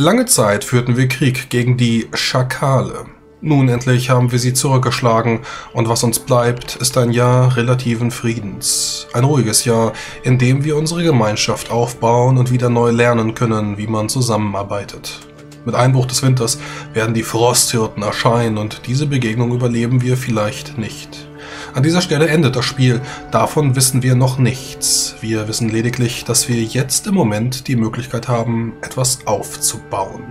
Lange Zeit führten wir Krieg gegen die Schakale. Nun endlich haben wir sie zurückgeschlagen und was uns bleibt, ist ein Jahr relativen Friedens. Ein ruhiges Jahr, in dem wir unsere Gemeinschaft aufbauen und wieder neu lernen können, wie man zusammenarbeitet. Mit Einbruch des Winters werden die Frosthirten erscheinen und diese Begegnung überleben wir vielleicht nicht. An dieser Stelle endet das Spiel, davon wissen wir noch nichts. Wir wissen lediglich, dass wir jetzt im Moment die Möglichkeit haben, etwas aufzubauen.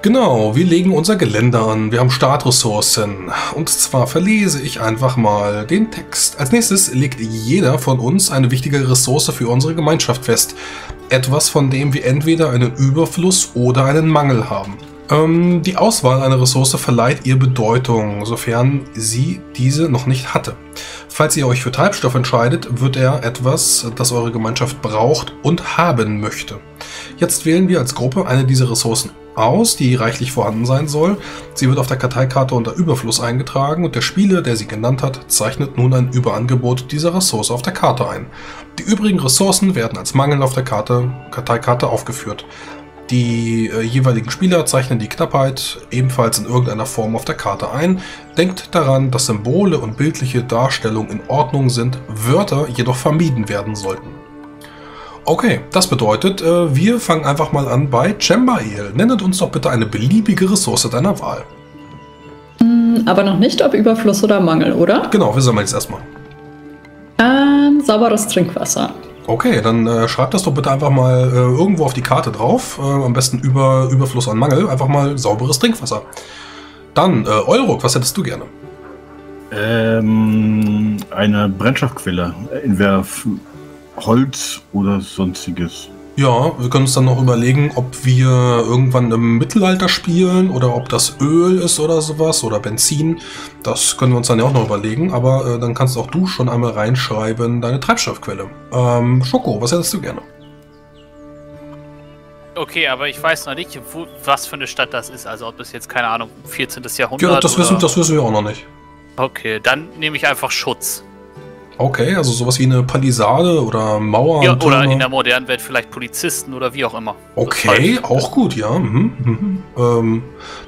Genau, wir legen unser Gelände an, wir haben Startressourcen und zwar verlese ich einfach mal den Text. Als nächstes legt jeder von uns eine wichtige Ressource für unsere Gemeinschaft fest. Etwas, von dem wir entweder einen Überfluss oder einen Mangel haben. Die Auswahl einer Ressource verleiht ihr Bedeutung, sofern sie diese noch nicht hatte. Falls ihr euch für Treibstoff entscheidet, wird er etwas, das eure Gemeinschaft braucht und haben möchte. Jetzt wählen wir als Gruppe eine dieser Ressourcen aus, die reichlich vorhanden sein soll. Sie wird auf der Karteikarte unter Überfluss eingetragen und der Spieler, der sie genannt hat, zeichnet nun ein Überangebot dieser Ressource auf der Karte ein. Die übrigen Ressourcen werden als Mangel auf der Karteikarte aufgeführt. Die jeweiligen Spieler zeichnen die Knappheit ebenfalls in irgendeiner Form auf der Karte ein. Denkt daran, dass Symbole und bildliche Darstellung in Ordnung sind, Wörter jedoch vermieden werden sollten. Okay, das bedeutet, wir fangen einfach mal an bei Chembael. Nennet uns doch bitte eine beliebige Ressource deiner Wahl. Aber noch nicht, ob Überfluss oder Mangel, oder? Genau, wir sammeln jetzt erstmal. Sauberes Trinkwasser. Okay, dann schreibt das doch bitte einfach mal irgendwo auf die Karte drauf. Am besten über Überfluss an Mangel. Einfach mal sauberes Trinkwasser. Dann, Euruk, was hättest du gerne? Eine Brennstoffquelle. Entweder Holz oder sonstiges. Ja, wir können uns dann noch überlegen, ob wir irgendwann im Mittelalter spielen oder ob das Öl ist oder sowas oder Benzin. Das können wir uns dann ja auch noch überlegen, aber dann kannst auch du schon einmal reinschreiben, deine Treibstoffquelle. Schoko, was hättest du gerne? Okay, aber ich weiß noch nicht, was für eine Stadt das ist. Also ob das jetzt, keine Ahnung, 14. Jahrhundert ja, das wissen wir auch noch nicht. Okay, dann nehme ich einfach Schutz. Okay, also sowas wie eine Palisade oder Mauer. Ja, oder in der modernen Welt vielleicht Polizisten oder wie auch immer. Okay, auch gut, ja.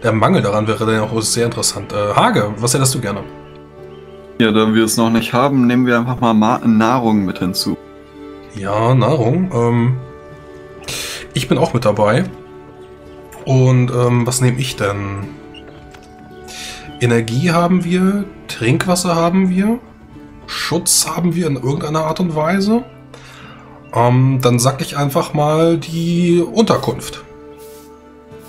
Der Mangel daran wäre dann auch sehr interessant. Hage, was hättest du gerne? Ja, da wir es noch nicht haben, nehmen wir einfach mal Nahrung mit hinzu. Ja, Nahrung. Ich bin auch mit dabei. Und was nehme ich denn? Energie haben wir, Trinkwasser haben wir. Schutz haben wir in irgendeiner Art und Weise. Dann sag ich einfach mal die Unterkunft.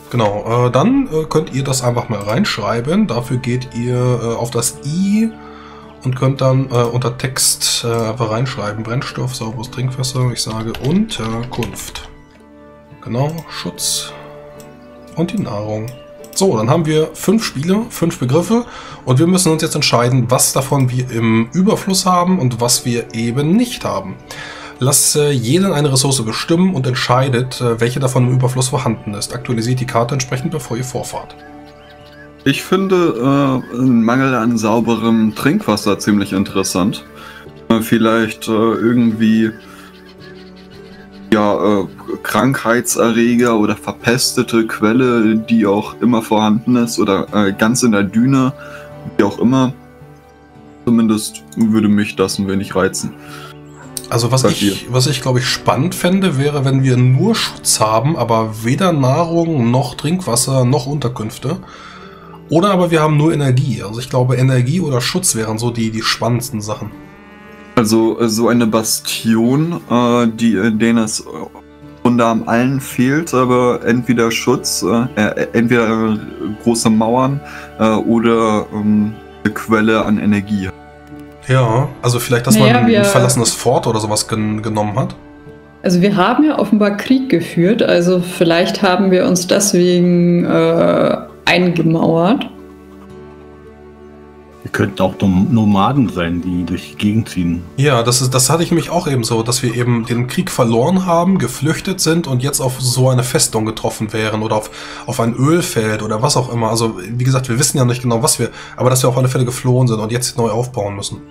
Genau, dann könnt ihr das einfach mal reinschreiben. Dafür geht ihr auf das I und könnt dann unter Text einfach reinschreiben. Brennstoff, sauberes Trinkwasser. Ich sage Unterkunft. Genau, Schutz und die Nahrung. So, dann haben wir 5 Spiele, 5 Begriffe und wir müssen uns jetzt entscheiden, was davon wir im Überfluss haben und was wir eben nicht haben. Lasst jeden eine Ressource bestimmen und entscheidet, welche davon im Überfluss vorhanden ist. Aktualisiert die Karte entsprechend, bevor ihr vorfahrt. Ich finde einen Mangel an sauberem Trinkwasser ziemlich interessant. Vielleicht irgendwie ja, Krankheitserreger oder verpestete Quelle, die auch immer vorhanden ist oder ganz in der Düne, wie auch immer. Zumindest würde mich das ein wenig reizen. Also was ich glaube ich spannend fände, wäre, wenn wir nur Schutz haben, aber weder Nahrung noch Trinkwasser noch Unterkünfte. Oder aber wir haben nur Energie. Also ich glaube, Energie oder Schutz wären so die spannendsten Sachen. Also so eine Bastion, denen es unter allen fehlt, aber entweder Schutz, entweder große Mauern oder eine Quelle an Energie. Ja, also vielleicht, dass man ein verlassenes Fort oder sowas genommen hat. Also wir haben ja offenbar Krieg geführt, also vielleicht haben wir uns deswegen eingemauert. Wir könnten auch Nomaden sein, die durch die Gegend ziehen. Ja, das hatte ich nämlich auch eben so, dass wir eben den Krieg verloren haben, geflüchtet sind und jetzt auf so eine Festung getroffen wären oder auf ein Ölfeld oder was auch immer. Also wie gesagt, wir wissen ja nicht genau, was wir, aber dass wir auf alle Fälle geflohen sind und jetzt neu aufbauen müssen.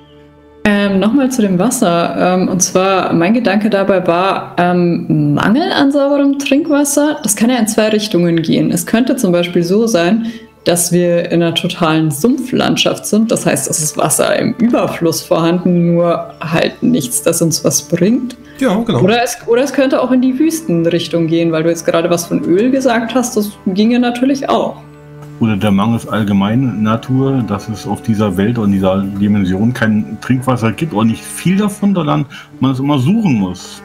Nochmal zu dem Wasser. Und zwar, mein Gedanke dabei war, Mangel an sauberem Trinkwasser, das kann ja in zwei Richtungen gehen. Es könnte zum Beispiel so sein, dass wir in einer totalen Sumpflandschaft sind. Das heißt, es ist Wasser im Überfluss vorhanden, nur halt nichts, das uns was bringt. Ja, genau. Oder es könnte auch in die Wüstenrichtung gehen, weil du jetzt gerade was von Öl gesagt hast. Das ginge natürlich auch. Oder der Mangel ist allgemein Natur, dass es auf dieser Welt und in dieser Dimension kein Trinkwasser gibt und nicht viel davon, sondern man es immer suchen muss.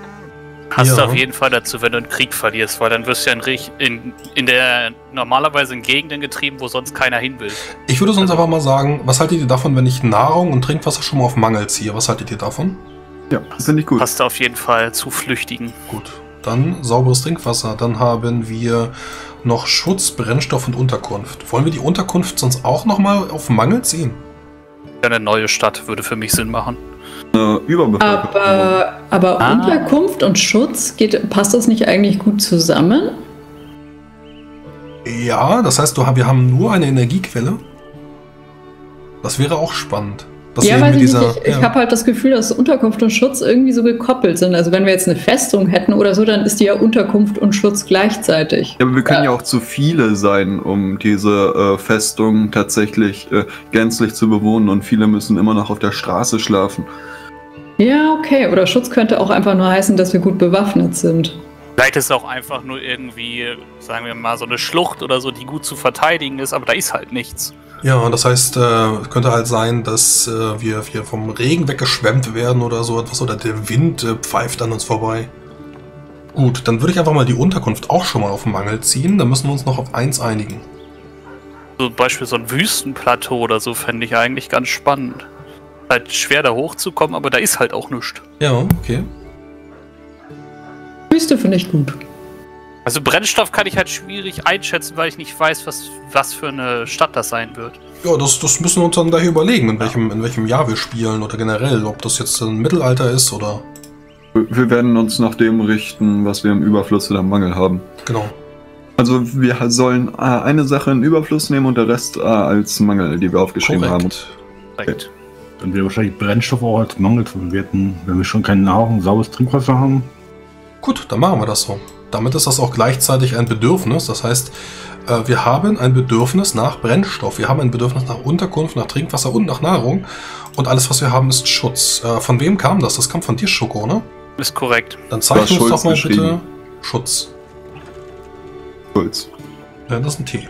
Passt ja auf jeden Fall dazu, wenn du einen Krieg verlierst, weil dann wirst du ja in der normalerweise in Gegenden getrieben, wo sonst keiner hin will. Ich würde sonst einfach mal sagen, was haltet ihr davon, wenn ich Nahrung und Trinkwasser schon mal auf Mangel ziehe? Was haltet ihr davon? Ja, das finde ich gut. Passt auf jeden Fall zu Flüchtigen. Gut, dann sauberes Trinkwasser. Dann haben wir noch Schutz, Brennstoff und Unterkunft. Wollen wir die Unterkunft sonst auch nochmal auf Mangel ziehen? Eine neue Stadt würde für mich Sinn machen. Aber Unterkunft und Schutz, passt das nicht eigentlich gut zusammen? Ja, das heißt, wir haben nur eine Energiequelle. Das wäre auch spannend. Ja, weil ich habe halt das Gefühl, dass Unterkunft und Schutz irgendwie so gekoppelt sind. Also wenn wir jetzt eine Festung hätten oder so, dann ist die ja Unterkunft und Schutz gleichzeitig. Ja, aber wir können ja auch zu viele sein, um diese Festung tatsächlich gänzlich zu bewohnen. Und viele müssen immer noch auf der Straße schlafen. Ja, okay. Oder Schutz könnte auch einfach nur heißen, dass wir gut bewaffnet sind. Vielleicht ist es auch einfach nur irgendwie, sagen wir mal, so eine Schlucht oder so, die gut zu verteidigen ist, aber da ist halt nichts. Ja, das heißt, könnte halt sein, dass wir vom Regen weggeschwemmt werden oder so etwas, oder der Wind pfeift an uns vorbei. Gut, dann würde ich einfach mal die Unterkunft auch schon mal auf den Mangel ziehen, dann müssen wir uns noch auf eins einigen. Zum Beispiel so ein Wüstenplateau oder so fände ich eigentlich ganz spannend. Halt schwer da hochzukommen, aber da ist halt auch nichts. Ja, okay. Wüste finde ich gut. Also Brennstoff kann ich halt schwierig einschätzen, weil ich nicht weiß, was für eine Stadt das sein wird. Ja, das müssen wir uns dann gleich überlegen, in welchem Jahr wir spielen oder generell, ob das jetzt ein Mittelalter ist oder... Wir werden uns nach dem richten, was wir im Überfluss oder im Mangel haben. Genau. Also wir sollen eine Sache in Überfluss nehmen und der Rest als Mangel, die wir aufgeschrieben haben. Korrekt. Okay. Dann wird wahrscheinlich Brennstoff auch als Mangel zu bewerten, wenn wir schon keine Nahrung, sauberes Trinkwasser haben. Gut, dann machen wir das so. Damit ist das auch gleichzeitig ein Bedürfnis. Das heißt, wir haben ein Bedürfnis nach Brennstoff, wir haben ein Bedürfnis nach Unterkunft, nach Trinkwasser und nach Nahrung. Und alles, was wir haben, ist Schutz. Von wem kam das? Das kam von dir, Schoko, ne? Ist korrekt. Dann zeichne uns doch mal bitte Schutz. Schulz. Ja, das ist ein T.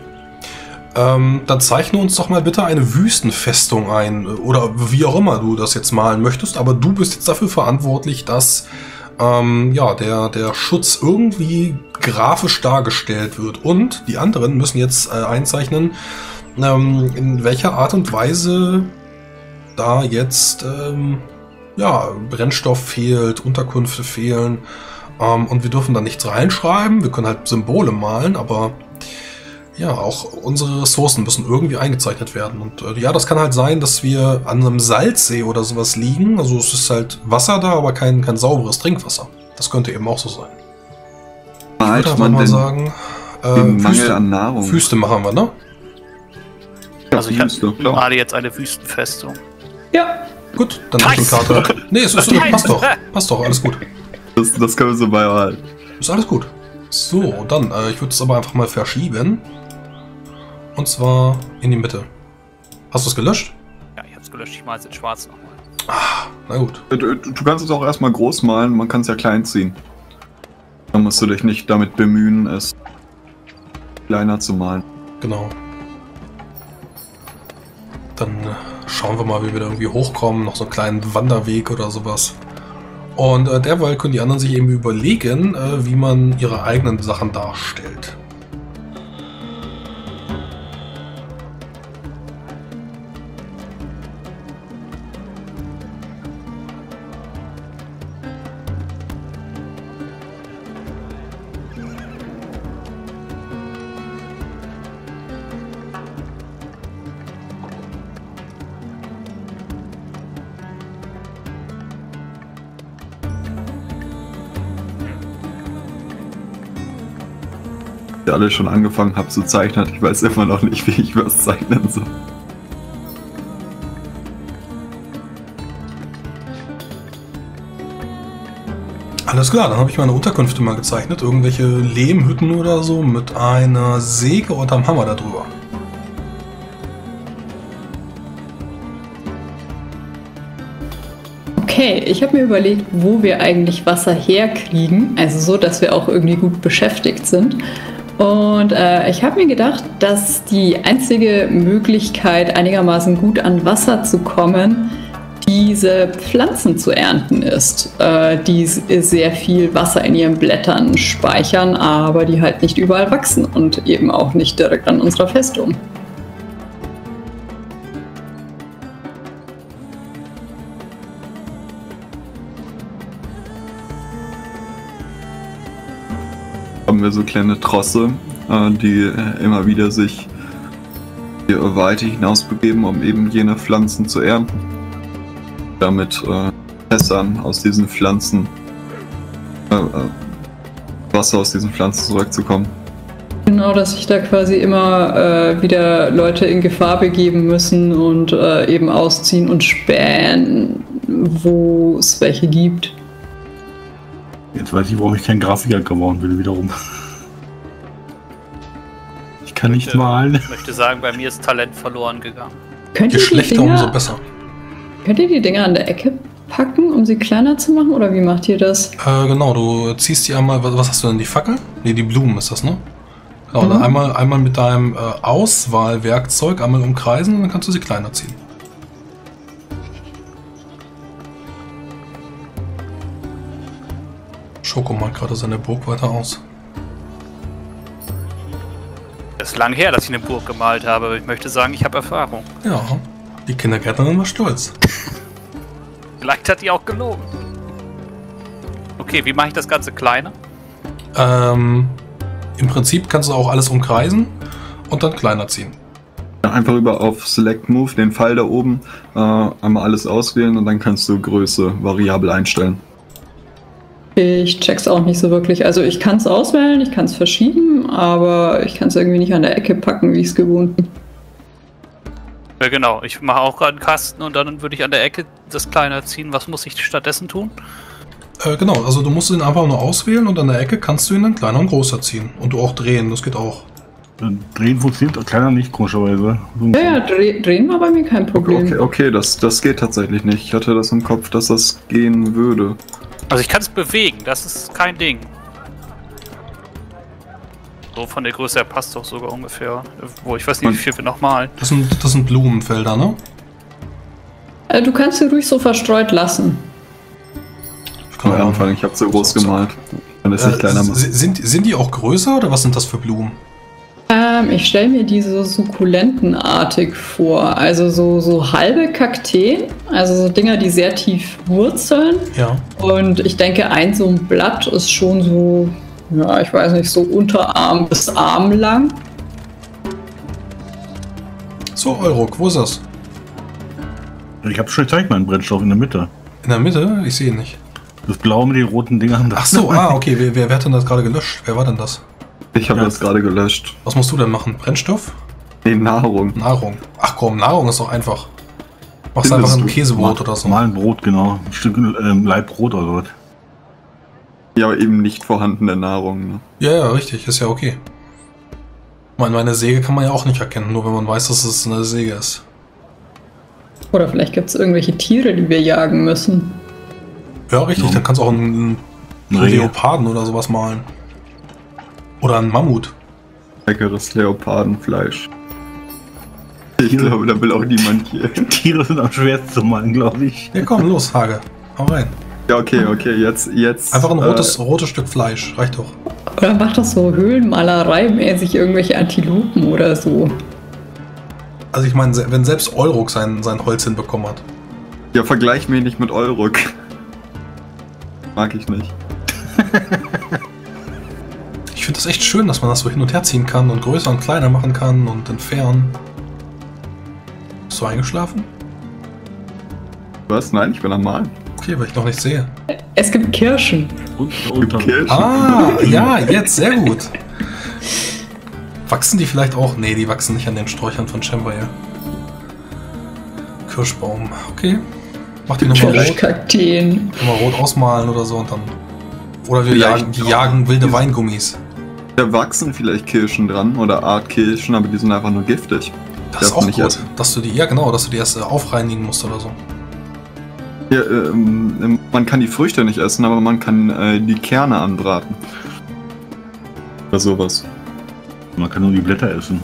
Dann zeichne uns doch mal bitte eine Wüstenfestung ein. Oder wie auch immer du das jetzt malen möchtest. Aber du bist jetzt dafür verantwortlich, dass... ja, der Schutz irgendwie grafisch dargestellt wird. Und die anderen müssen jetzt einzeichnen, in welcher Art und Weise da jetzt ja, Brennstoff fehlt, Unterkünfte fehlen. Und wir dürfen da nichts reinschreiben. Wir können halt Symbole malen, aber ja, auch unsere Ressourcen müssen irgendwie eingezeichnet werden. Und ja, das kann halt sein, dass wir an einem Salzsee oder sowas liegen. Also es ist halt Wasser da, aber kein sauberes Trinkwasser. Das könnte eben auch so sein. Ich würde mal sagen, Mangel an Nahrung. Wüste machen wir, ne? Also ich male jetzt eine Wüstenfestung. Ja. Gut, dann nice. Ist eine Karte. Nee, es ist, passt doch. Passt doch, alles gut. Das können wir so beibehalten. Ist alles gut. So, dann, ich würde es aber einfach mal verschieben. Und zwar in die Mitte. Hast du es gelöscht? Ja, ich habe es gelöscht. Ich male es in schwarz nochmal. Ah, na gut. Du kannst es auch erstmal groß malen, man kann es ja klein ziehen. Dann musst du dich nicht damit bemühen, es kleiner zu malen. Genau. Dann schauen wir mal, wie wir da irgendwie hochkommen. Noch so einen kleinen Wanderweg oder sowas. Und derweil können die anderen sich eben überlegen, wie man ihre eigenen Sachen darstellt. Alle schon angefangen habe zu zeichnen. Ich weiß immer noch nicht, wie ich was zeichnen soll. Alles klar, dann habe ich meine Unterkünfte mal gezeichnet. Irgendwelche Lehmhütten oder so mit einer Säge und einem Hammer darüber. Okay, ich habe mir überlegt, wo wir eigentlich Wasser herkriegen. Also so, dass wir auch irgendwie gut beschäftigt sind. Und ich habe mir gedacht, dass die einzige Möglichkeit, einigermaßen gut an Wasser zu kommen, diese Pflanzen zu ernten ist, die sehr viel Wasser in ihren Blättern speichern, aber die halt nicht überall wachsen und eben auch nicht direkt an unserer Festung. Haben wir so kleine Trosse, die immer wieder sich weiter hinaus begeben, um eben jene Pflanzen zu ernten. Damit Fässern aus diesen Pflanzen, Wasser aus diesen Pflanzen zurückzukommen. Genau, dass sich da quasi immer wieder Leute in Gefahr begeben müssen und eben ausziehen und spähen, wo es welche gibt. Jetzt weiß ich, warum ich kein Grafiker geworden bin wiederum. Ich kann nicht malen. Ich möchte sagen, bei mir ist Talent verloren gegangen. Je schlechter, umso besser. Könnt ihr die Dinger an der Ecke packen, um sie kleiner zu machen? Oder wie macht ihr das? Genau, du ziehst die einmal... Was hast du denn? Die Fackel? Ne, die Blumen ist das, ne? Genau, dann einmal mit deinem Auswahlwerkzeug einmal umkreisen und dann kannst du sie kleiner ziehen. Schoko malt gerade seine Burg weiter aus. Das ist lang her, dass ich eine Burg gemalt habe. Ich möchte sagen, ich habe Erfahrung. Ja. Die Kindergärtnerin war stolz. Vielleicht hat die auch gelogen. Okay, wie mache ich das Ganze kleiner? Im Prinzip kannst du auch alles umkreisen und dann kleiner ziehen. Einfach über auf Select Move, den Pfeil da oben, einmal alles auswählen und dann kannst du Größe variabel einstellen. Ich check's auch nicht so wirklich. Also ich kann es auswählen, ich kann es verschieben, aber ich kann es irgendwie nicht an der Ecke packen, wie ich es gewohnt bin. Ja, genau, ich mache auch gerade einen Kasten und dann würde ich an der Ecke das kleiner ziehen. Was muss ich stattdessen tun? Genau, also du musst ihn einfach nur auswählen und an der Ecke kannst du ihn dann kleiner und größer ziehen. Und du auch drehen, das geht auch. Drehen funktioniert kleiner nicht, komischerweise. Ja, drehen war bei mir kein Problem. Okay, das geht tatsächlich nicht. Ich hatte das im Kopf, dass das gehen würde. Also ich kann es bewegen, das ist kein Ding. So von der Größe her passt doch sogar ungefähr. Wo ich weiß nicht, wie viel wir noch malen. Das sind Blumenfelder, ne? Du kannst sie ruhig so verstreut lassen. Ich kann ja anfangen, ich habe sie groß gemalt. Wenn es nicht kleiner macht. Sind die auch größer oder was sind das für Blumen? Ich stelle mir diese sukkulentenartig vor. Also so halbe Kakteen, also so Dinger, die sehr tief wurzeln. Ja. Und ich denke, so ein Blatt ist schon so. Ja, ich weiß nicht, so Unterarm bis Arm lang. So, Eurok, wo ist das? Ich hab schon gezeigt, meinen Brennstoff in der Mitte. In der Mitte? Ich sehe ihn nicht. Das blaue mit den roten Dingern. Ach so, okay. Wer hat denn das gerade gelöscht? Wer war denn das? Ich habe das gerade gelöscht. Was musst du denn machen? Brennstoff? Nee, Nahrung. Nahrung. Ach komm, Nahrung ist doch einfach. Machst einfach ein Käsebrot oder so. Mal ein Brot, genau. Ein Stück Leibbrot oder was. Ja, aber eben nicht vorhandene Nahrung. Ne? Ja, richtig, ist ja okay. Ich meine, eine Säge kann man ja auch nicht erkennen, nur wenn man weiß, dass es eine Säge ist. Oder vielleicht gibt es irgendwelche Tiere, die wir jagen müssen. Ja, richtig, dann kannst du auch einen Leoparden oder sowas malen. Oder einen Mammut. Leckeres Leopardenfleisch. Ich glaube, da will auch niemand hier. Tiere sind am schwersten zu malen, glaube ich. Ja, komm, los, Hage. Hau rein. Ja, okay, jetzt... Einfach ein rotes Stück Fleisch, reicht doch. Oder macht das so Höhlenmalerei-mäßig irgendwelche Antilopen oder so? Also ich meine, wenn selbst Eurok sein Holz hinbekommen hat. Ja, vergleich mich nicht mit Eurok. Mag ich nicht. Ich finde das echt schön, dass man das so hin und her ziehen kann und größer und kleiner machen kann und entfernen. Bist du eingeschlafen? Was? Nein, ich bin am Malen. Okay, weil ich noch nicht sehe. Es gibt Kirschen. Kirschen. Ah, ja, jetzt, sehr gut. Wachsen die vielleicht auch? Nee, die wachsen nicht an den Sträuchern von Chambray. Kirschbaum, okay. Mach die nochmal rot. Kirschkakteen. Nochmal rot ausmalen oder so und dann Oder wir jagen wilde Weingummis. Da wachsen vielleicht Kirschen dran oder Art Kirschen, aber die sind einfach nur giftig. Das ist auch nicht gut, dass du die, dass du die erst aufreinigen musst oder so. Ja, man kann die Früchte nicht essen, aber man kann die Kerne anbraten. Oder sowas. Man kann nur die Blätter essen.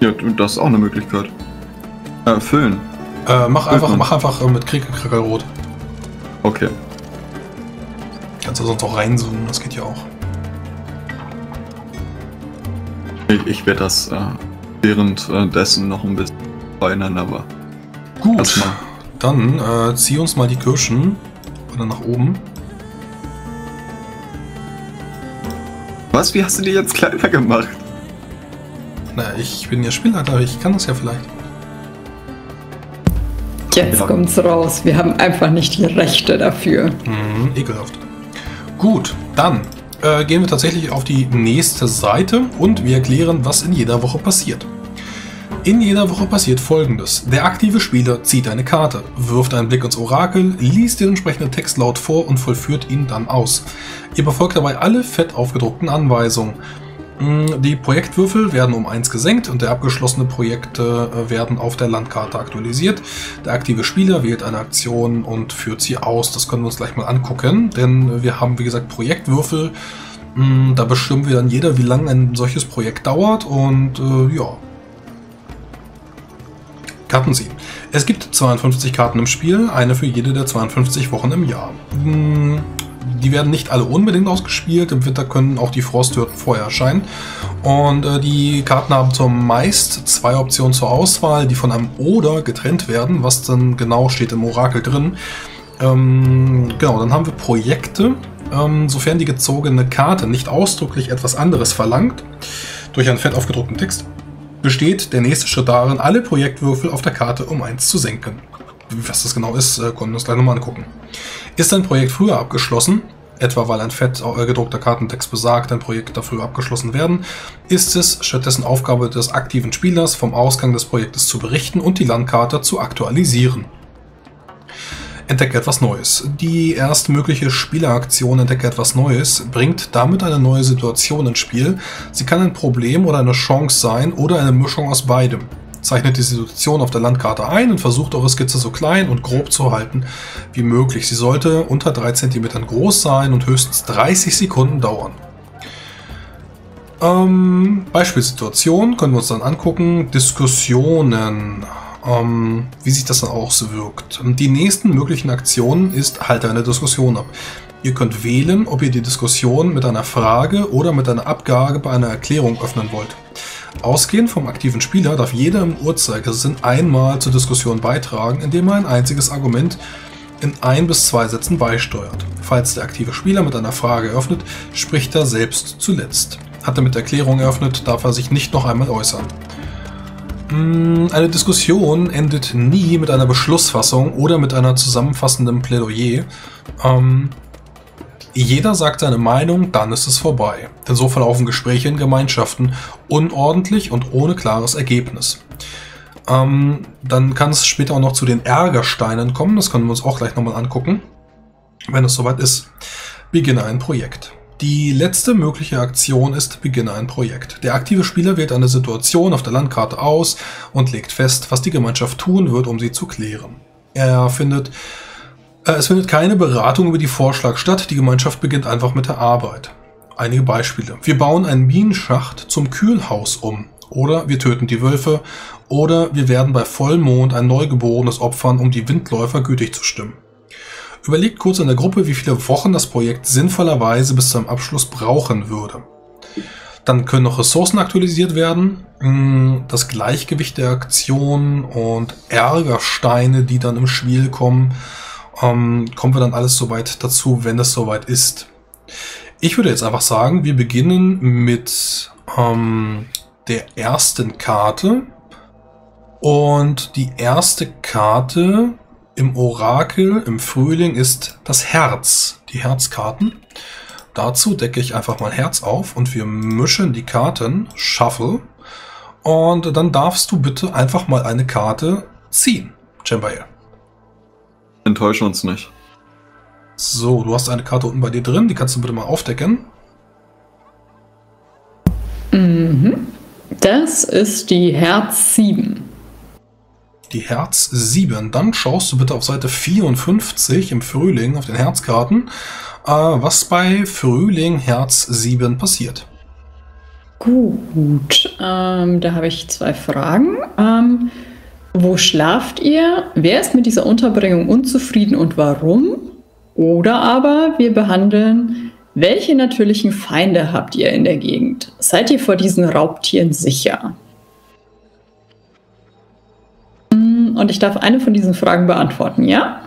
Ja, das ist auch eine Möglichkeit. Füllen. Mach einfach mit Krickelkrackelrot. Okay. Kannst du sonst auch reinzoomen, das geht ja auch. Ich werde das währenddessen noch ein bisschen beieinander war. Gut, dann zieh uns mal die Kirschen oder nach oben. Was? Wie hast du die jetzt kleiner gemacht? Na, ich bin ja Spielleiter, ich kann das ja vielleicht. Jetzt kommt's raus, wir haben einfach nicht die Rechte dafür. Mhm, ekelhaft. Gut, dann gehen wir tatsächlich auf die nächste Seite und wir erklären, was in jeder Woche passiert. In jeder Woche passiert Folgendes. Der aktive Spieler zieht eine Karte, wirft einen Blick ins Orakel, liest den entsprechenden Text laut vor und vollführt ihn dann aus. Ihr befolgt dabei alle fett aufgedruckten Anweisungen. Die Projektwürfel werden um 1 gesenkt und der abgeschlossene Projekte werden auf der Landkarte aktualisiert. Der aktive Spieler wählt eine Aktion und führt sie aus. Das können wir uns gleich mal angucken, denn wir haben, wie gesagt, Projektwürfel. Da bestimmen wir dann jeder, wie lange ein solches Projekt dauert und ja. Karten ziehen. Es gibt 52 Karten im Spiel, eine für jede der 52 Wochen im Jahr. Die werden nicht alle unbedingt ausgespielt, im Winter können auch die Frosthirten vorher erscheinen. Und die Karten haben zumeist 2 Optionen zur Auswahl, die von einem Oder getrennt werden, was dann genau steht im Orakel drin. Genau, dann haben wir Projekte, sofern die gezogene Karte nicht ausdrücklich etwas anderes verlangt, durch einen fett aufgedruckten Text, besteht der nächste Schritt darin, alle Projektwürfel auf der Karte um 1 zu senken. Was das genau ist, können wir uns gleich nochmal angucken. Ist ein Projekt früher abgeschlossen, etwa weil ein fett gedruckter Kartentext besagt, ein Projekt darf früher abgeschlossen werden, ist es stattdessen Aufgabe des aktiven Spielers, vom Ausgang des Projektes zu berichten und die Landkarte zu aktualisieren. Entdecke etwas Neues. Die erste mögliche Spieleraktion Entdecke etwas Neues bringt damit eine neue Situation ins Spiel. Sie kann ein Problem oder eine Chance sein oder eine Mischung aus beidem. Zeichnet die Situation auf der Landkarte ein und versucht, eure Skizze so klein und grob zu halten wie möglich. Sie sollte unter 3 cm groß sein und höchstens 30 Sekunden dauern. Beispielsituation können wir uns dann angucken. Diskussionen. Wie sich das dann auswirkt. Die nächsten möglichen Aktionen ist, halte eine Diskussion ab. Ihr könnt wählen, ob ihr die Diskussion mit einer Frage oder mit einer Abgabe bei einer Erklärung öffnen wollt. Ausgehend vom aktiven Spieler darf jeder im Uhrzeigersinn einmal zur Diskussion beitragen, indem er ein einziges Argument in 1 bis 2 Sätzen beisteuert. Falls der aktive Spieler mit einer Frage eröffnet, spricht er selbst zuletzt. Hat er mit Erklärung eröffnet, darf er sich nicht noch einmal äußern. Eine Diskussion endet nie mit einer Beschlussfassung oder mit einer zusammenfassenden Plädoyer. Jeder sagt seine Meinung, dann ist es vorbei. Denn so verlaufen Gespräche in Gemeinschaften unordentlich und ohne klares Ergebnis. Dann kann es später auch noch zu den Ärgersteinen kommen. Das können wir uns auch gleich nochmal angucken, wenn es soweit ist. Beginne ein Projekt. Die letzte mögliche Aktion ist Beginne ein Projekt. Der aktive Spieler wählt eine Situation auf der Landkarte aus und legt fest, was die Gemeinschaft tun wird, um sie zu klären. Es findet keine Beratung über die Vorschlag statt, die Gemeinschaft beginnt einfach mit der Arbeit. Einige Beispiele. Wir bauen einen Minenschacht zum Kühlhaus um. Oder wir töten die Wölfe. Oder wir werden bei Vollmond ein Neugeborenes opfern, um die Windläufer gütig zu stimmen. Überlegt kurz in der Gruppe, wie viele Wochen das Projekt sinnvollerweise bis zum Abschluss brauchen würde. Dann können noch Ressourcen aktualisiert werden, das Gleichgewicht der Aktionen und Ärgersteine, die dann im Spiel kommen. Kommen wir dann alles soweit dazu, wenn es soweit ist. Ich würde jetzt einfach sagen, wir beginnen mit der ersten Karte. Und die erste Karte im Orakel im Frühling ist das Herz, die Herzkarten. Dazu decke ich einfach mal Herz auf und wir mischen die Karten, Shuffle. Und dann darfst du bitte einfach mal eine Karte ziehen, Cembael. Enttäusche uns nicht. So, du hast eine Karte unten bei dir drin. Die kannst du bitte mal aufdecken. Mhm. Das ist die Herz 7. Die Herz 7. Dann schaust du bitte auf Seite 54 im Frühling auf den Herzkarten, was bei Frühling Herz 7 passiert. Gut, da habe ich zwei Fragen. Wo schlaft ihr? Wer ist mit dieser Unterbringung unzufrieden und warum? Oder aber wir behandeln, welche natürlichen Feinde habt ihr in der Gegend? Seid ihr vor diesen Raubtieren sicher? Und ich darf eine von diesen Fragen beantworten, ja?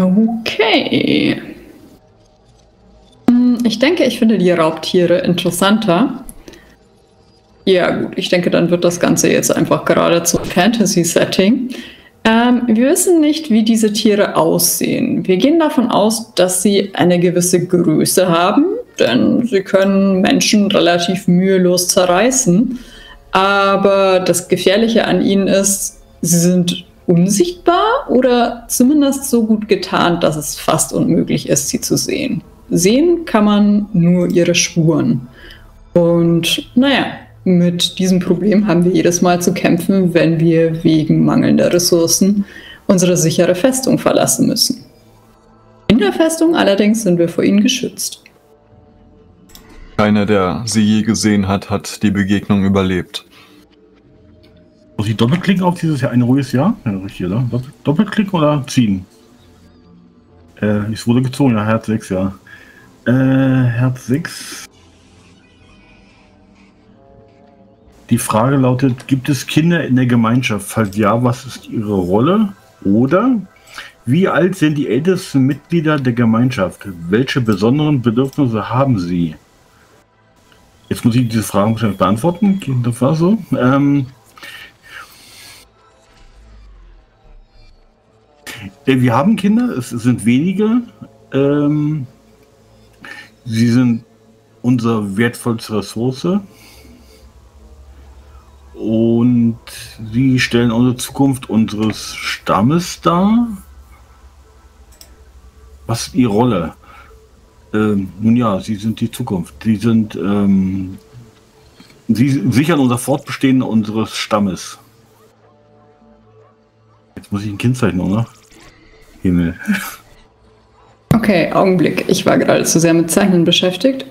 Okay. Ich denke, ich finde die Raubtiere interessanter. Ja gut, ich denke, dann wird das Ganze jetzt einfach geradezu ein Fantasy-Setting. Wir wissen nicht, wie diese Tiere aussehen. Wir gehen davon aus, dass sie eine gewisse Größe haben, denn sie können Menschen relativ mühelos zerreißen. Aber das Gefährliche an ihnen ist, sie sind unsichtbar oder zumindest so gut getarnt, dass es fast unmöglich ist, sie zu sehen. Sehen kann man nur ihre Spuren. Und naja, mit diesem Problem haben wir jedes Mal zu kämpfen, wenn wir wegen mangelnder Ressourcen unsere sichere Festung verlassen müssen. In der Festung allerdings sind wir vor ihnen geschützt. Keiner, der sie je gesehen hat, hat die Begegnung überlebt. Muss ich doppelklicken auf dieses Jahr? Ein ruhiges Jahr? Ja, richtig, oder? Doppelklicken oder ziehen? Ich wurde gezogen, ja, Herz 6, ja. Herz 6. Die Frage lautet, gibt es Kinder in der Gemeinschaft? Falls ja, was ist ihre Rolle? Oder wie alt sind die ältesten Mitglieder der Gemeinschaft? Welche besonderen Bedürfnisse haben sie? Jetzt muss ich diese Frage wahrscheinlich beantworten. Das war so. Wir haben Kinder, es sind wenige. Sie sind unsere wertvollste Ressource. Und sie stellen unsere Zukunft unseres Stammes dar. Was ist ihre Rolle? Nun ja, sie sind die Zukunft. Sie sichern unser Fortbestehen unseres Stammes. Jetzt muss ich ein Kind zeichnen, oder? Himmel. Okay, Augenblick. Ich war gerade zu sehr mit Zeichnen beschäftigt.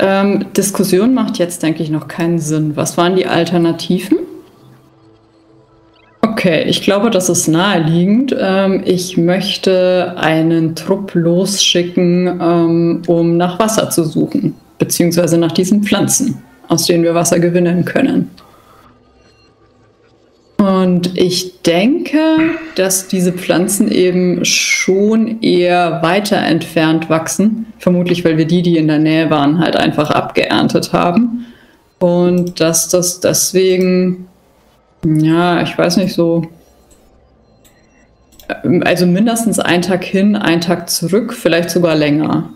Diskussion macht jetzt, denke ich, noch keinen Sinn. Was waren die Alternativen? Okay, ich glaube, das ist naheliegend. Ich möchte einen Trupp losschicken, um nach Wasser zu suchen, beziehungsweise nach diesen Pflanzen, aus denen wir Wasser gewinnen können. Und ich denke, dass diese Pflanzen eben schon eher weiter entfernt wachsen, vermutlich weil wir die in der Nähe waren, halt einfach abgeerntet haben. Und dass das deswegen... Ja, ich weiß nicht so. Also mindestens einen Tag hin, einen Tag zurück, vielleicht sogar länger.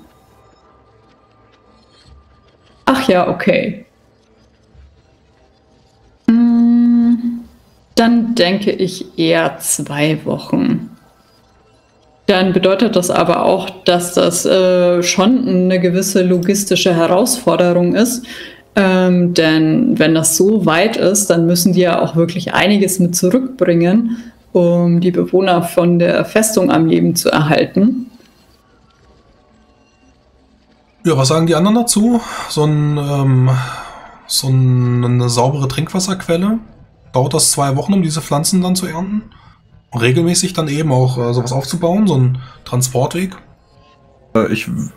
Ach ja, okay. Dann denke ich eher 2 Wochen. Dann bedeutet das aber auch, dass das schon eine gewisse logistische Herausforderung ist. Denn wenn das so weit ist, dann müssen die ja auch wirklich einiges mit zurückbringen, um die Bewohner von der Festung am Leben zu erhalten. Ja, was sagen die anderen dazu? So eine saubere Trinkwasserquelle? Dauert das 2 Wochen, um diese Pflanzen dann zu ernten? Und regelmäßig dann eben auch sowas aufzubauen, so einen Transportweg? Ein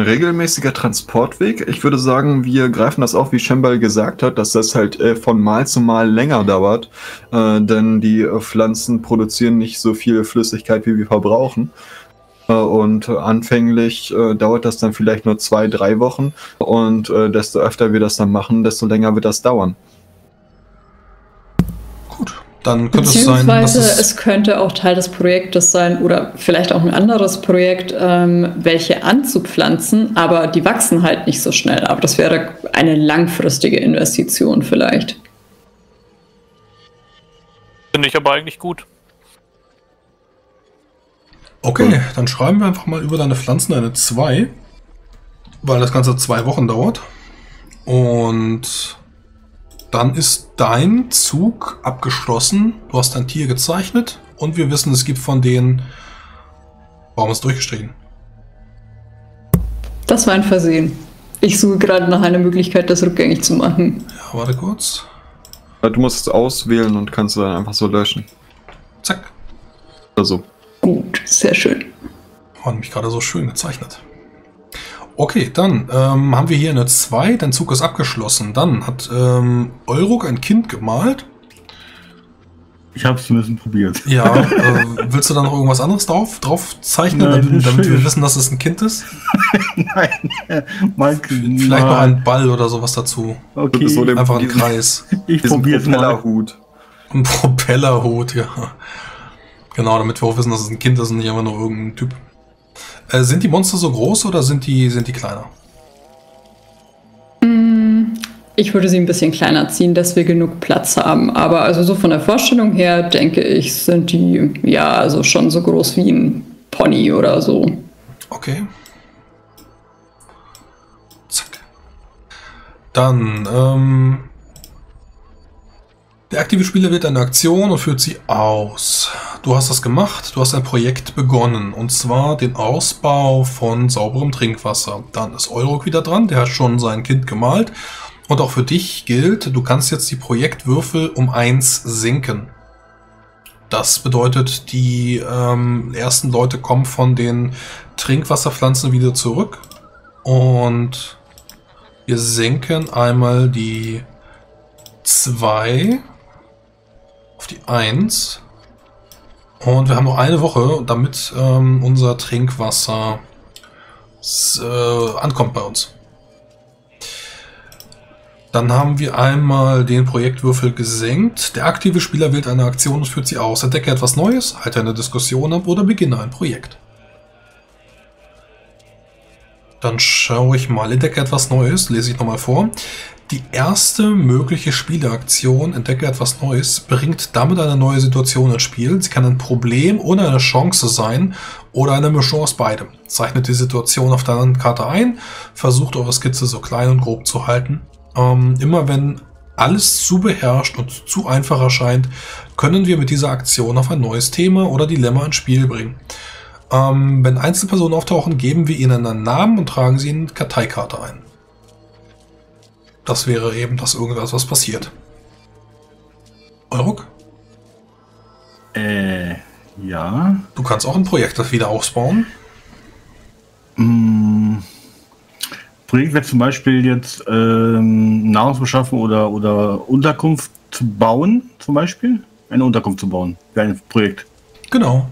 regelmäßiger Transportweg. Ich würde sagen, wir greifen das auf, wie Schembal gesagt hat, dass das halt von Mal zu Mal länger dauert, denn die Pflanzen produzieren nicht so viel Flüssigkeit, wie wir verbrauchen. Und anfänglich dauert das dann vielleicht nur 2, 3 Wochen und desto öfter wir das dann machen, desto länger wird das dauern. Gut. Dann könnte beziehungsweise es könnte auch Teil des Projektes sein oder vielleicht auch ein anderes Projekt, welche anzupflanzen, aber die wachsen halt nicht so schnell. Aber das wäre eine langfristige Investition vielleicht. Finde ich aber eigentlich gut. Okay, dann schreiben wir einfach mal über deine Pflanzen eine 2, weil das Ganze 2 Wochen dauert. Und dann ist dein Zug abgeschlossen. Du hast dein Tier gezeichnet und wir wissen, es gibt von denen... Warum ist es durchgestrichen? Das war ein Versehen. Ich suche gerade nach einer Möglichkeit, das rückgängig zu machen. Ja, warte kurz. Du musst es auswählen und kannst dann einfach so löschen. Zack. Oder so. Gut, sehr schön. Hat mich gerade so schön gezeichnet. Okay, dann haben wir hier eine 2, dein Zug ist abgeschlossen. Dann hat Euruk ein Kind gemalt. Ich habe es zumindest probiert. Ja, willst du dann noch irgendwas anderes drauf zeichnen, nein, damit wir wissen, dass es ein Kind ist? Nein, mein Kind. Vielleicht noch ein Ball oder sowas dazu. Okay. So einfach ein Kreis. Ich probiere Propellerhut. Ein Propellerhut, ja. Genau, damit wir auch wissen, dass es ein Kind ist und nicht einfach nur irgendein Typ. Sind die Monster so groß oder sind die kleiner? Ich würde sie ein bisschen kleiner ziehen, dass wir genug Platz haben. Aber also so von der Vorstellung her, denke ich, sind die ja also schon so groß wie ein Pony oder so. Okay. Zack. Dann, der aktive Spieler wählt eine Aktion und führt sie aus. Du hast das gemacht, du hast ein Projekt begonnen, und zwar den Ausbau von sauberem Trinkwasser. Dann ist Euruk wieder dran, der hat schon sein Kind gemalt. Und auch für dich gilt, du kannst jetzt die Projektwürfel um 1 sinken. Das bedeutet, die ersten Leute kommen von den Trinkwasserpflanzen wieder zurück. Und wir senken einmal die 2 auf die 1. Und wir haben noch eine Woche, damit unser Trinkwasser ankommt bei uns. Dann haben wir einmal den Projektwürfel gesenkt. Der aktive Spieler wählt eine Aktion und führt sie aus. Entdecke etwas Neues, halte eine Diskussion ab oder beginne ein Projekt. Dann schaue ich mal. Entdecke etwas Neues, lese ich nochmal vor. Die erste mögliche Spieleaktion, entdecke etwas Neues, bringt damit eine neue Situation ins Spiel. Sie kann ein Problem oder eine Chance sein oder eine Mischung aus beidem. Zeichnet die Situation auf der Landkarte ein, versucht eure Skizze so klein und grob zu halten. Immer wenn alles zu beherrscht und zu einfach erscheint, können wir mit dieser Aktion auf ein neues Thema oder Dilemma ins Spiel bringen. Wenn Einzelpersonen auftauchen, geben wir ihnen einen Namen und tragen sie in eine Karteikarte ein. Das wäre eben das irgendwas, was passiert. Euruk? Ja. Du kannst auch ein Projekt das wieder ausbauen. Projekt wäre zum Beispiel jetzt Nahrung beschaffen oder Unterkunft zu bauen, zum Beispiel. Eine Unterkunft zu bauen, für ein Projekt. Genau.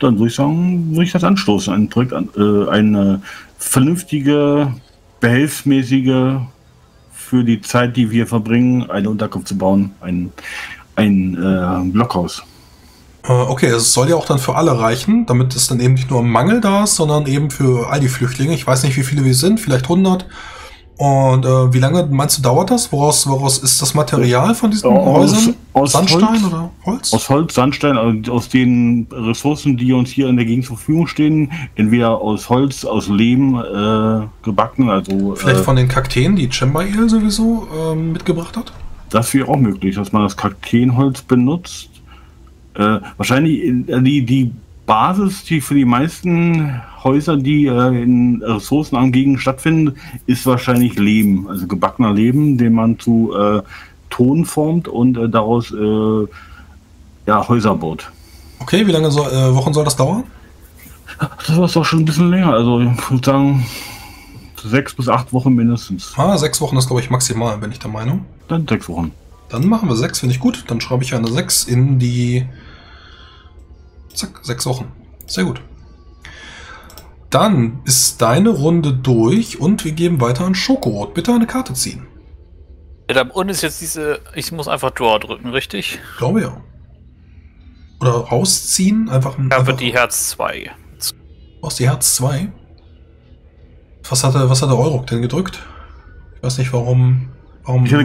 Dann würde ich sagen, würde ich das anstoßen, ein Projekt, eine vernünftige, behelfsmäßige, für die Zeit, die wir verbringen, eine Unterkunft zu bauen, ein Blockhaus. Okay, es soll ja auch dann für alle reichen, damit es dann eben nicht nur im Mangel da ist, sondern eben für all die Flüchtlinge. Ich weiß nicht, wie viele wir sind, vielleicht 100. Und wie lange, meinst du, dauert das? Woraus ist das Material von diesen Häusern? Aus Sandstein Holz, oder Holz? Aus Holz, Sandstein, also aus den Ressourcen, die uns hier in der Gegend zur Verfügung stehen. Entweder aus Holz, aus Lehm gebacken. Also, vielleicht von den Kakteen, die Chembail sowieso mitgebracht hat? Das wäre auch möglich, dass man das Kakteenholz benutzt. Wahrscheinlich die Basis, die für die meisten Häuser, die in ressourcenarmen Gegenden stattfinden, ist wahrscheinlich Lehm, also gebackener Lehm, den man zu Ton formt und daraus Häuser baut. Okay, wie lange Wochen soll das dauern? Das war doch schon ein bisschen länger, also ich würde sagen 6 bis 8 Wochen mindestens. 6 Wochen ist, glaube ich, maximal, bin ich der Meinung. Dann 6 Wochen. Dann machen wir 6, finde ich gut. Dann schreibe ich eine 6 in die... Zack, 6 Wochen. Sehr gut. Dann ist deine Runde durch und wir geben weiter an Schokorot. Bitte eine Karte ziehen. Ja, da unten ist jetzt diese... Ich muss einfach Draw drücken, richtig? Ich glaube ja. Oder rausziehen, einfach... Da wird die Herz 2. Aus die Herz 2? Was hat der Euruk denn gedrückt? Ich weiß nicht, warum... Ich habe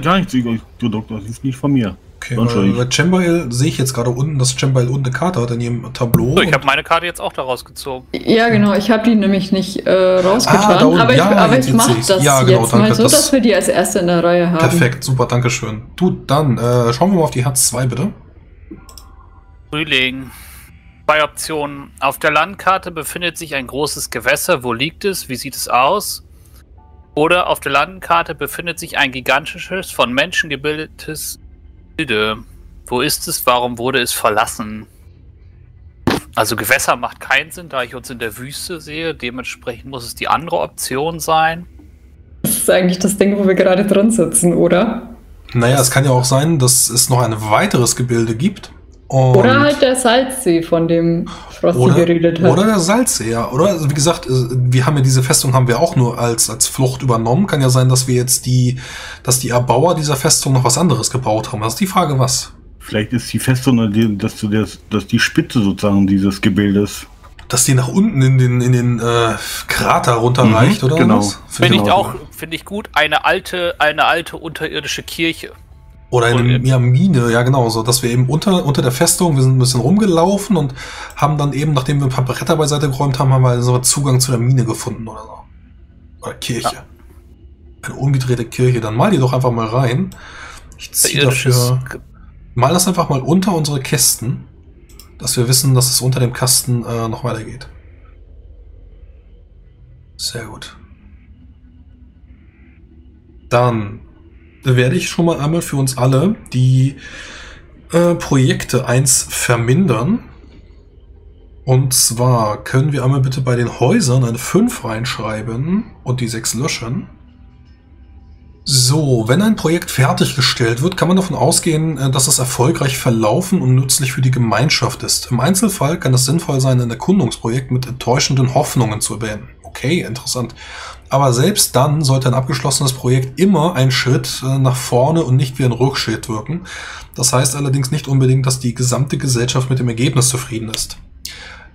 gar nichts gedruckt, das ist nicht von mir. Okay, bei Chamberlain sehe ich jetzt gerade unten, dass Chamberlain unten eine Karte hat in ihrem Tableau. So, ich habe meine Karte jetzt auch da rausgezogen. Ja, genau, ich habe die nämlich nicht rausgetan, aber ich mache das jetzt mal so, dass wir die als erste in der Reihe haben. Perfekt, super, danke schön. Du, dann schauen wir mal auf die Hartz 2, bitte. Frühling. Zwei Optionen. Auf der Landkarte befindet sich ein großes Gewässer. Wo liegt es? Wie sieht es aus? Oder auf der Landkarte befindet sich ein gigantisches, von Menschen gebildetes Bilde. Wo ist es? Warum wurde es verlassen? Also Gewässer macht keinen Sinn, da ich uns in der Wüste sehe. Dementsprechend muss es die andere Option sein. Das ist eigentlich das Ding, wo wir gerade drin sitzen, oder? Naja, es kann ja auch sein, dass es noch ein weiteres Gebilde gibt. Und oder halt der Salzsee, von dem Frosty geredet hat. Oder der Salzsee, ja. Oder, also wie gesagt, wir haben ja diese Festung haben wir auch nur als Flucht übernommen. Kann ja sein, dass wir jetzt dass die Erbauer dieser Festung noch was anderes gebaut haben. Das ist die Frage, was? Vielleicht ist die Festung, dass die Spitze sozusagen dieses Gebildes, dass die nach unten in den Krater runterreicht, oder? Genau. Finde ich gut. Eine alte unterirdische Kirche. Oder eine Mine, ja genau, so dass wir eben unter der Festung, wir sind ein bisschen rumgelaufen und haben dann eben, nachdem wir ein paar Bretter beiseite geräumt haben, haben wir so Zugang zu der Mine gefunden oder so. Oder Kirche. Ja. Eine umgedrehte Kirche, dann mal die doch einfach mal rein. Ich ziehe dafür, mal das einfach mal unter unsere Kisten, dass wir wissen, dass es unter dem Kasten noch weitergeht. Sehr gut. Dann werde ich schon mal einmal für uns alle die Projekte 1 vermindern. Und zwar können wir einmal bitte bei den Häusern eine 5 reinschreiben und die 6 löschen. So, wenn ein Projekt fertiggestellt wird, kann man davon ausgehen, dass es erfolgreich verlaufen und nützlich für die Gemeinschaft ist. Im Einzelfall kann es sinnvoll sein, ein Erkundungsprojekt mit enttäuschenden Hoffnungen zu beenden. Okay, interessant. Aber selbst dann sollte ein abgeschlossenes Projekt immer einen Schritt nach vorne und nicht wie ein Rückschritt wirken. Das heißt allerdings nicht unbedingt, dass die gesamte Gesellschaft mit dem Ergebnis zufrieden ist.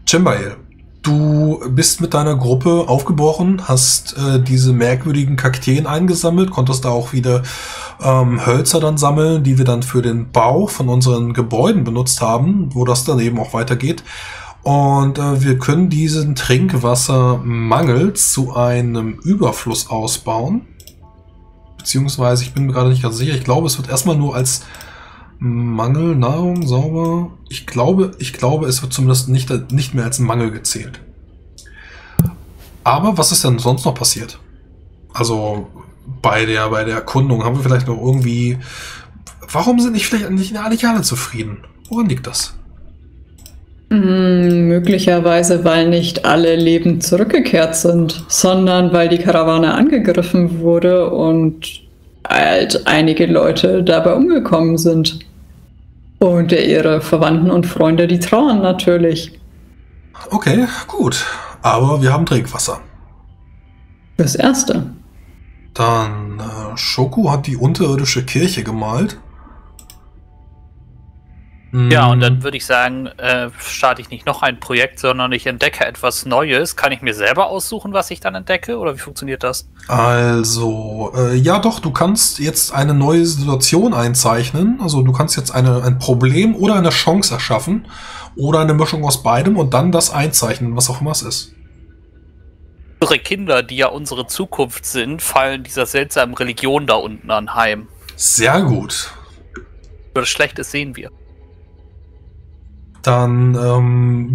Cembael, du bist mit deiner Gruppe aufgebrochen, hast diese merkwürdigen Kakteen eingesammelt, konntest da auch wieder Hölzer dann sammeln, die wir dann für den Bau von unseren Gebäuden benutzt haben, wo das dann eben auch weitergeht. Und wir können diesen Trinkwassermangel zu einem Überfluss ausbauen. Beziehungsweise, ich bin mir gerade nicht ganz sicher, ich glaube, es wird erstmal nur als Mangel, Nahrung, sauber. Ich glaube, es wird zumindest nicht mehr als Mangel gezählt. Aber was ist denn sonst noch passiert? Also bei der Erkundung haben wir vielleicht noch irgendwie. Warum sind nicht alle zufrieden? Woran liegt das? Möglicherweise, weil nicht alle lebend zurückgekehrt sind, sondern weil die Karawane angegriffen wurde und halt einige Leute dabei umgekommen sind. Und ihre Verwandten und Freunde, die trauern natürlich. Okay, gut. Aber wir haben Trinkwasser. Das Erste. Dann, Shoku hat die unterirdische Kirche gemalt. Ja, und dann würde ich sagen, starte ich nicht noch ein Projekt, sondern ich entdecke etwas Neues. Kann ich mir selber aussuchen, was ich dann entdecke? Oder wie funktioniert das? Also, ja doch, du kannst jetzt eine neue Situation einzeichnen. Also du kannst jetzt ein Problem oder eine Chance erschaffen. Oder eine Mischung aus beidem und dann das einzeichnen, was auch immer es ist. Unsere Kinder, die ja unsere Zukunft sind, fallen dieser seltsamen Religion da unten anheim. Sehr gut. Das Schlechtes sehen wir. Dann,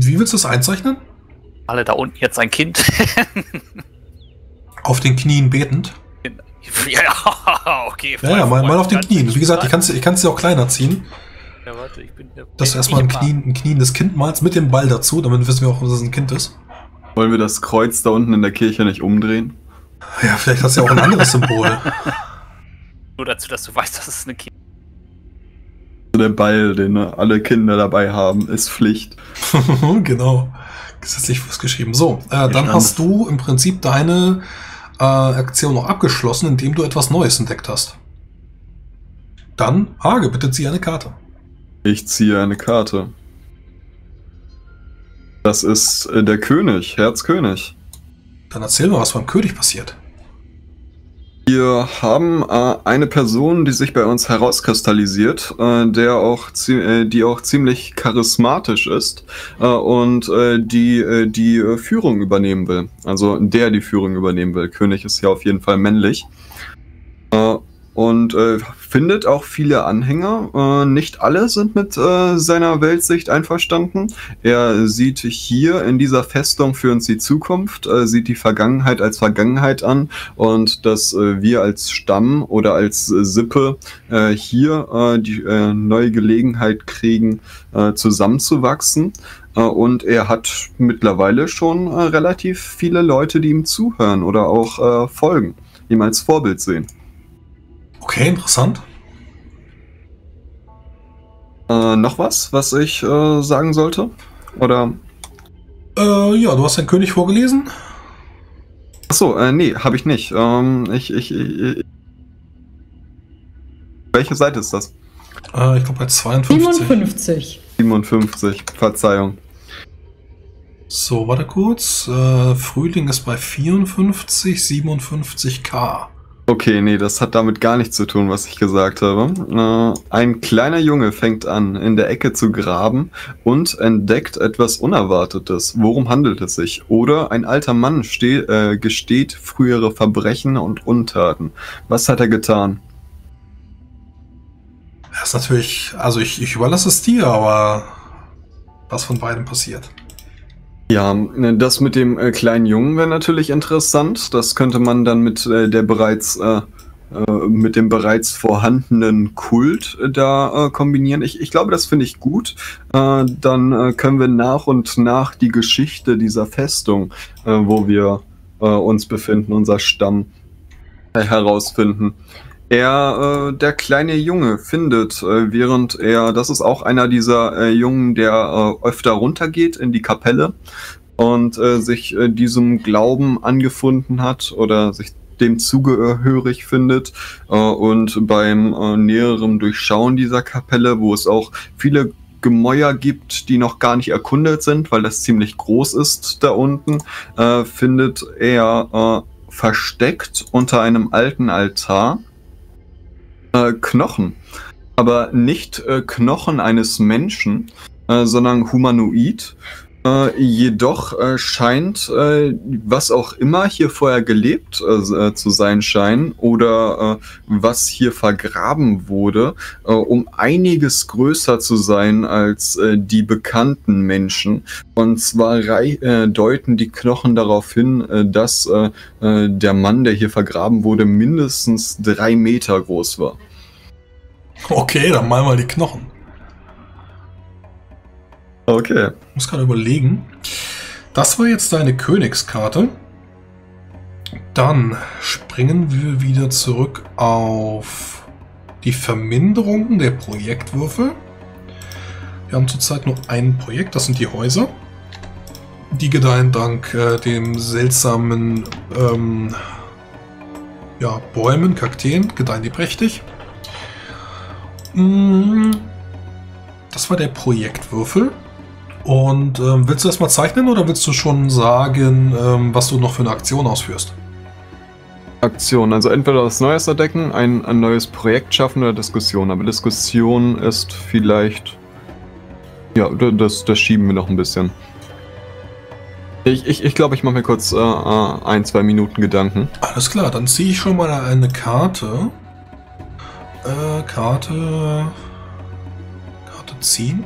wie willst du es einzeichnen? Alle da unten jetzt ein Kind. Auf den Knien betend? Ja, okay. Ja, mal auf den Knien. Wie gesagt, ich kann's dir auch kleiner ziehen. Ja, warte, ich bin... Dass du erstmal ein kniendes Kind malst, mit dem Ball dazu, damit wissen wir auch, dass es ein Kind ist. Wollen wir das Kreuz da unten in der Kirche nicht umdrehen? Ja, vielleicht hast du ja auch ein anderes Symbol. Nur dazu, dass du weißt, dass es eine Kirche ist. Der Ball, den alle Kinder dabei haben, ist Pflicht. Genau. Gesetzlich festgeschrieben. So, dann hast du im Prinzip deine Aktion noch abgeschlossen, indem du etwas Neues entdeckt hast. Dann, Hage, bitte zieh eine Karte. Ich ziehe eine Karte. Das ist der König, Herzkönig. Dann erzähl mal, was beim König passiert. Wir haben eine Person, die sich bei uns herauskristallisiert, die auch ziemlich charismatisch ist und die Führung übernehmen will. Also der die Führung übernehmen will. König ist ja auf jeden Fall männlich. Und findet auch viele Anhänger. Nicht alle sind mit seiner Weltsicht einverstanden. Er sieht hier in dieser Festung für uns die Zukunft, sieht die Vergangenheit als Vergangenheit an und dass wir als Stamm oder als Sippe hier die neue Gelegenheit kriegen, zusammenzuwachsen. Und er hat mittlerweile schon relativ viele Leute, die ihm zuhören oder auch folgen, ihm als Vorbild sehen. Okay, interessant. Noch was ich sagen sollte? Oder? Ja, du hast den König vorgelesen. Achso, nee, habe ich nicht. Welche Seite ist das? Ich glaube bei 52. 57. 57, Verzeihung. So, warte kurz. Frühling ist bei 54, 57k. Okay, nee, das hat damit gar nichts zu tun, was ich gesagt habe. Ein kleiner Junge fängt an, in der Ecke zu graben und entdeckt etwas Unerwartetes. Worum handelt es sich? Oder ein alter Mann gesteht frühere Verbrechen und Untaten. Was hat er getan? Das ist natürlich... Also ich überlasse es dir, aber was von beidem passiert? Ja, das mit dem kleinen Jungen wäre natürlich interessant. Das könnte man dann mit dem bereits vorhandenen Kult da kombinieren. Ich glaube, das finde ich gut. Dann können wir nach und nach die Geschichte dieser Festung, wo wir uns befinden, unser Stamm, herausfinden. Der kleine Junge findet, während er, das ist auch einer dieser Jungen, der öfter runtergeht in die Kapelle und sich diesem Glauben angefunden hat oder sich dem zugehörig findet und beim näherem Durchschauen dieser Kapelle, wo es auch viele Gemäuer gibt, die noch gar nicht erkundet sind, weil das ziemlich groß ist da unten, findet er versteckt unter einem alten Altar Knochen. Aber nicht Knochen eines Menschen, sondern humanoid. Jedoch scheint, was auch immer hier vorher gelebt zu sein scheint oder was hier vergraben wurde, um einiges größer zu sein als die bekannten Menschen. Und zwar deuten die Knochen darauf hin, dass der Mann, der hier vergraben wurde, mindestens 3 Meter groß war. Okay, dann mal die Knochen. Okay. Ich muss gerade überlegen. Das war jetzt deine Königskarte. Dann springen wir wieder zurück auf die Verminderung der Projektwürfel. Wir haben zurzeit nur ein Projekt, das sind die Häuser. Die gedeihen dank dem seltsamen ja, Bäumen, Kakteen, gedeihen die prächtig. Das war der Projektwürfel. Und willst du erstmal zeichnen oder willst du schon sagen, was du noch für eine Aktion ausführst? Aktion, also entweder was Neues entdecken, ein neues Projekt schaffen oder Diskussion. Aber Diskussion ist vielleicht... Ja, das schieben wir noch ein bisschen. Ich glaube, ich mache mir kurz 1-2 Minuten Gedanken. Alles klar, dann ziehe ich schon mal eine Karte. Karte ziehen.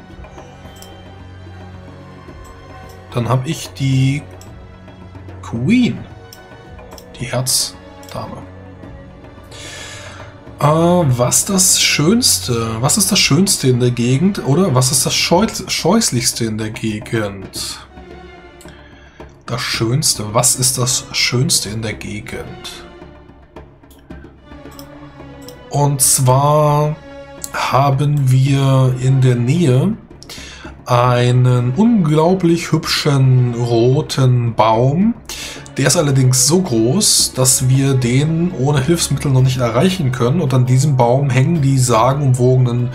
Dann habe ich die Queen, die Herzdame. Was ist das Schönste in der Gegend oder was ist das Scheußlichste in der Gegend? Das Schönste, was ist das Schönste in der Gegend? Und zwar haben wir in der Nähe einen unglaublich hübschen roten Baum. Der ist allerdings so groß, dass wir den ohne Hilfsmittel noch nicht erreichen können. Und an diesem Baum hängen die sagenumwogenen,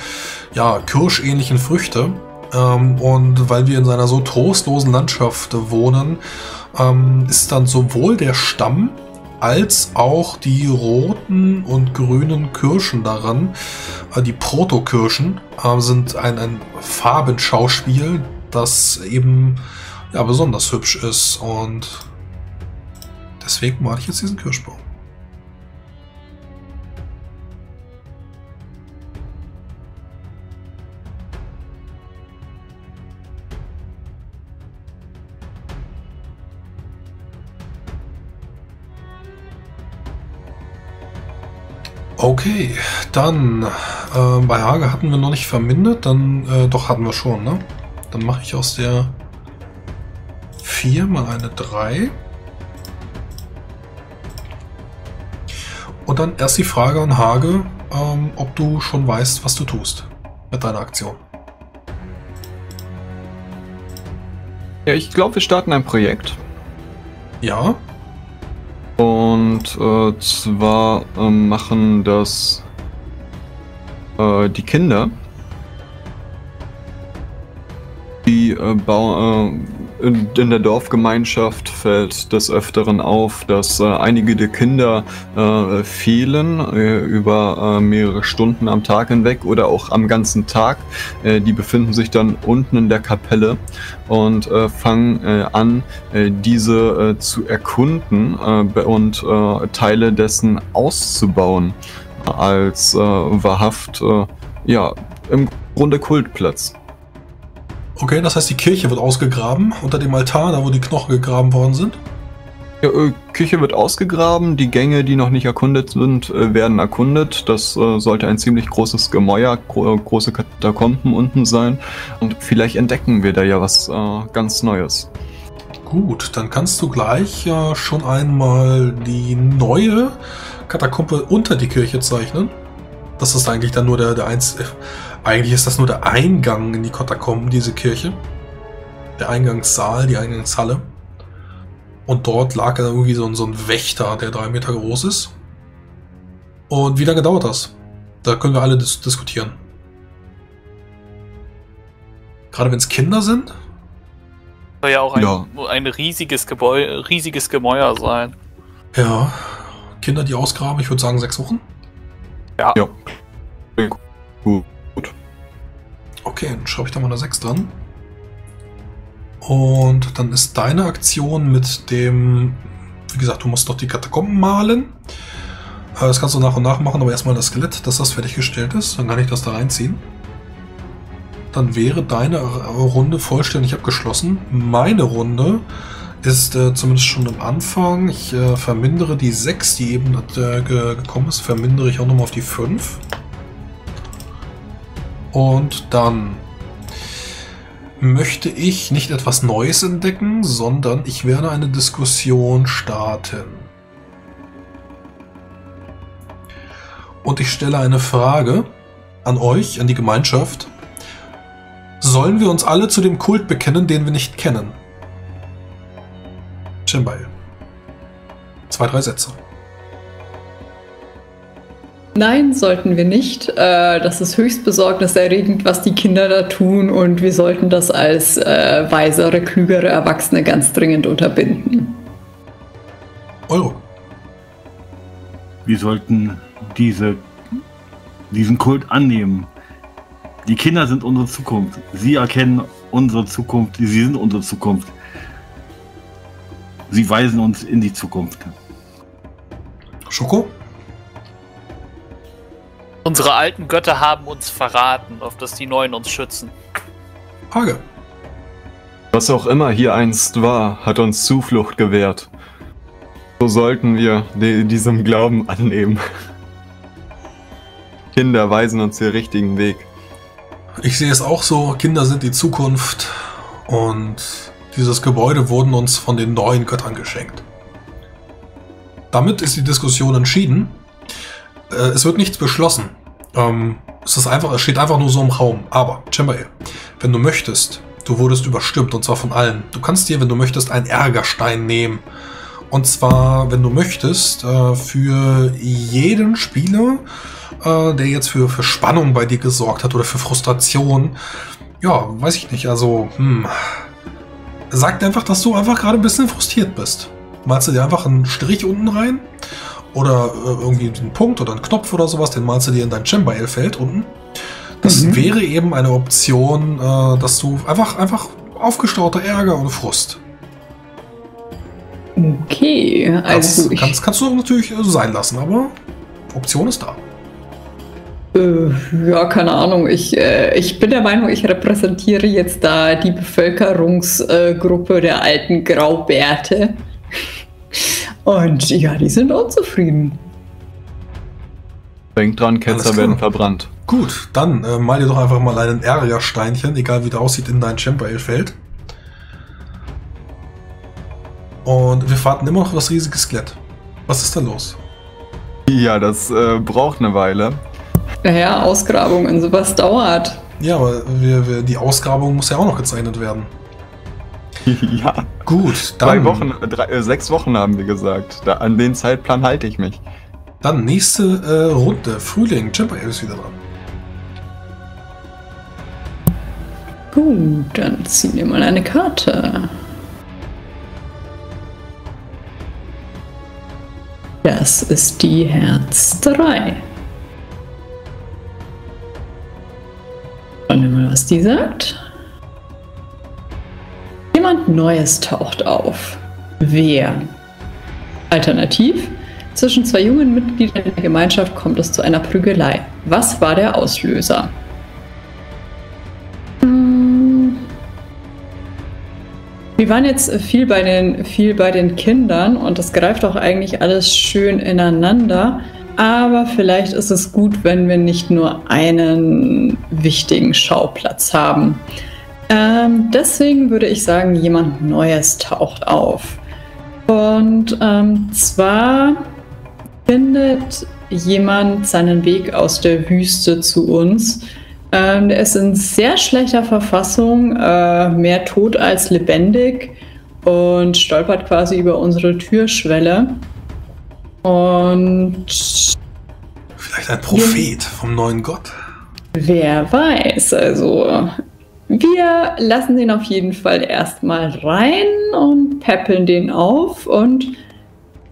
ja, kirschähnlichen Früchte. Und weil wir in einer so trostlosen Landschaft wohnen, ist dann sowohl der Stamm als auch die roten und grünen Kirschen daran, die Protokirschen, sind ein Farbenschauspiel, das eben ja, besonders hübsch ist, und deswegen male ich jetzt diesen Kirschbaum. Okay, dann bei Hage hatten wir noch nicht vermindert, dann doch hatten wir schon, ne? Dann mache ich aus der 4 mal eine 3. Und dann erst die Frage an Hage, ob du schon weißt, was du tust mit deiner Aktion. Ja, ich glaube, wir starten ein Projekt. Ja. Und zwar machen das die Kinder, die in der Dorfgemeinschaft fällt des Öfteren auf, dass einige der Kinder fehlen über mehrere Stunden am Tag hinweg oder auch am ganzen Tag. Die befinden sich dann unten in der Kapelle und fangen an, diese zu erkunden und Teile dessen auszubauen als wahrhaft, ja, im Grunde Kultplatz. Okay, das heißt, die Kirche wird ausgegraben, unter dem Altar, da wo die Knochen gegraben worden sind? Ja, Kirche wird ausgegraben, die Gänge, die noch nicht erkundet sind, werden erkundet. Das sollte ein ziemlich großes Gemäuer, große Katakomben unten sein. Und vielleicht entdecken wir da ja was ganz Neues. Gut, dann kannst du gleich schon einmal die neue Katakombe unter die Kirche zeichnen. Das ist eigentlich dann nur der einzige... Eigentlich ist das nur der Eingang in die Katakomben, diese Kirche. Der Eingangssaal, die Eingangshalle. Und dort lag irgendwie so ein Wächter, der 3 Meter groß ist. Und wie lange dauert das? Da können wir alle diskutieren. Gerade wenn es Kinder sind? Soll ja auch ein riesiges Gemäuer sein. Ja. Kinder, die ausgraben, ich würde sagen 6 Wochen. Ja. Ja. Gut. Okay, dann schraube ich da mal eine 6 dran. Und dann ist deine Aktion mit dem... Wie gesagt, du musst noch die Katakomben malen. Das kannst du nach und nach machen, aber erstmal das Skelett, dass das fertiggestellt ist. Dann kann ich das da reinziehen. Dann wäre deine Runde vollständig abgeschlossen. Meine Runde ist zumindest schon am Anfang. Ich vermindere die 6, die eben gekommen ist, vermindere ich auch nochmal auf die 5. Und dann möchte ich nicht etwas Neues entdecken, sondern ich werde eine Diskussion starten. Und ich stelle eine Frage an euch, an die Gemeinschaft. Sollen wir uns alle zu dem Kult bekennen, den wir nicht kennen? Shinbai. 2, 3 Sätze. Nein, sollten wir nicht. Das ist höchst besorgniserregend, was die Kinder da tun, und wir sollten das als weisere, klügere Erwachsene ganz dringend unterbinden. Euro. Wir sollten diesen Kult annehmen. Die Kinder sind unsere Zukunft. Sie erkennen unsere Zukunft. Sie sind unsere Zukunft. Sie weisen uns in die Zukunft. Schoko? Unsere alten Götter haben uns verraten, auf dass die Neuen uns schützen. Hage. Was auch immer hier einst war, hat uns Zuflucht gewährt. So sollten wir diesem Glauben annehmen. Kinder weisen uns den richtigen Weg. Ich sehe es auch so, Kinder sind die Zukunft, und dieses Gebäude wurden uns von den neuen Göttern geschenkt. Damit ist die Diskussion entschieden. Es wird nichts beschlossen. Es steht einfach nur so im Raum. Aber, Chamberlain, wenn du möchtest, du wurdest überstimmt, und zwar von allen. Du kannst dir, wenn du möchtest, einen Ärgerstein nehmen. Und zwar, wenn du möchtest, für jeden Spieler, der jetzt für Spannung bei dir gesorgt hat oder für Frustration. Ja, weiß ich nicht, also, sag einfach, dass du einfach gerade ein bisschen frustriert bist. malst du dir einfach einen Strich unten rein oder irgendwie einen Punkt oder einen Knopf oder sowas, den malst du dir in dein Chembail-Feld unten. Das wäre eben eine Option, dass du einfach aufgestauter Ärger und Frust. Okay, also kannst du natürlich sein lassen, aber Option ist da. Ja, keine Ahnung. Ich bin der Meinung, ich repräsentiere jetzt da die Bevölkerungsgruppe der alten Graubärte. Und ja, die sind unzufrieden. Denk dran, Ketzer werden verbrannt. Gut, dann mal dir doch einfach mal einen Ärgersteinchen, egal wie der aussieht, in dein Chembail-Feld. Und wir warten immer noch auf das riesige Skelett. Was ist da los? Ja, das braucht eine Weile. Naja, Ausgrabungen, sowas dauert. Ja, aber die Ausgrabung muss ja auch noch gezeichnet werden. Ja. Gut, dann... 6 Wochen haben wir gesagt. An den Zeitplan halte ich mich. Dann nächste Runde. Frühling, Chimper ist wieder dran. Gut, dann ziehen wir mal eine Karte. Das ist die Herz 3. Schauen wir mal, was die sagt. Jemand Neues taucht auf. Wer? Alternativ: Zwischen zwei jungen Mitgliedern der Gemeinschaft kommt es zu einer Prügelei. Was war der Auslöser? Wir waren jetzt viel bei den Kindern und das greift auch eigentlich alles schön ineinander. Aber vielleicht ist es gut, wenn wir nicht nur einen wichtigen Schauplatz haben. Deswegen würde ich sagen, jemand Neues taucht auf. Und zwar findet jemand seinen Weg aus der Wüste zu uns. Der ist in sehr schlechter Verfassung, mehr tot als lebendig und stolpert quasi über unsere Türschwelle. Und vielleicht ein Prophet vom neuen Gott? Wer weiß, also wir lassen den auf jeden Fall erstmal rein und peppeln den auf und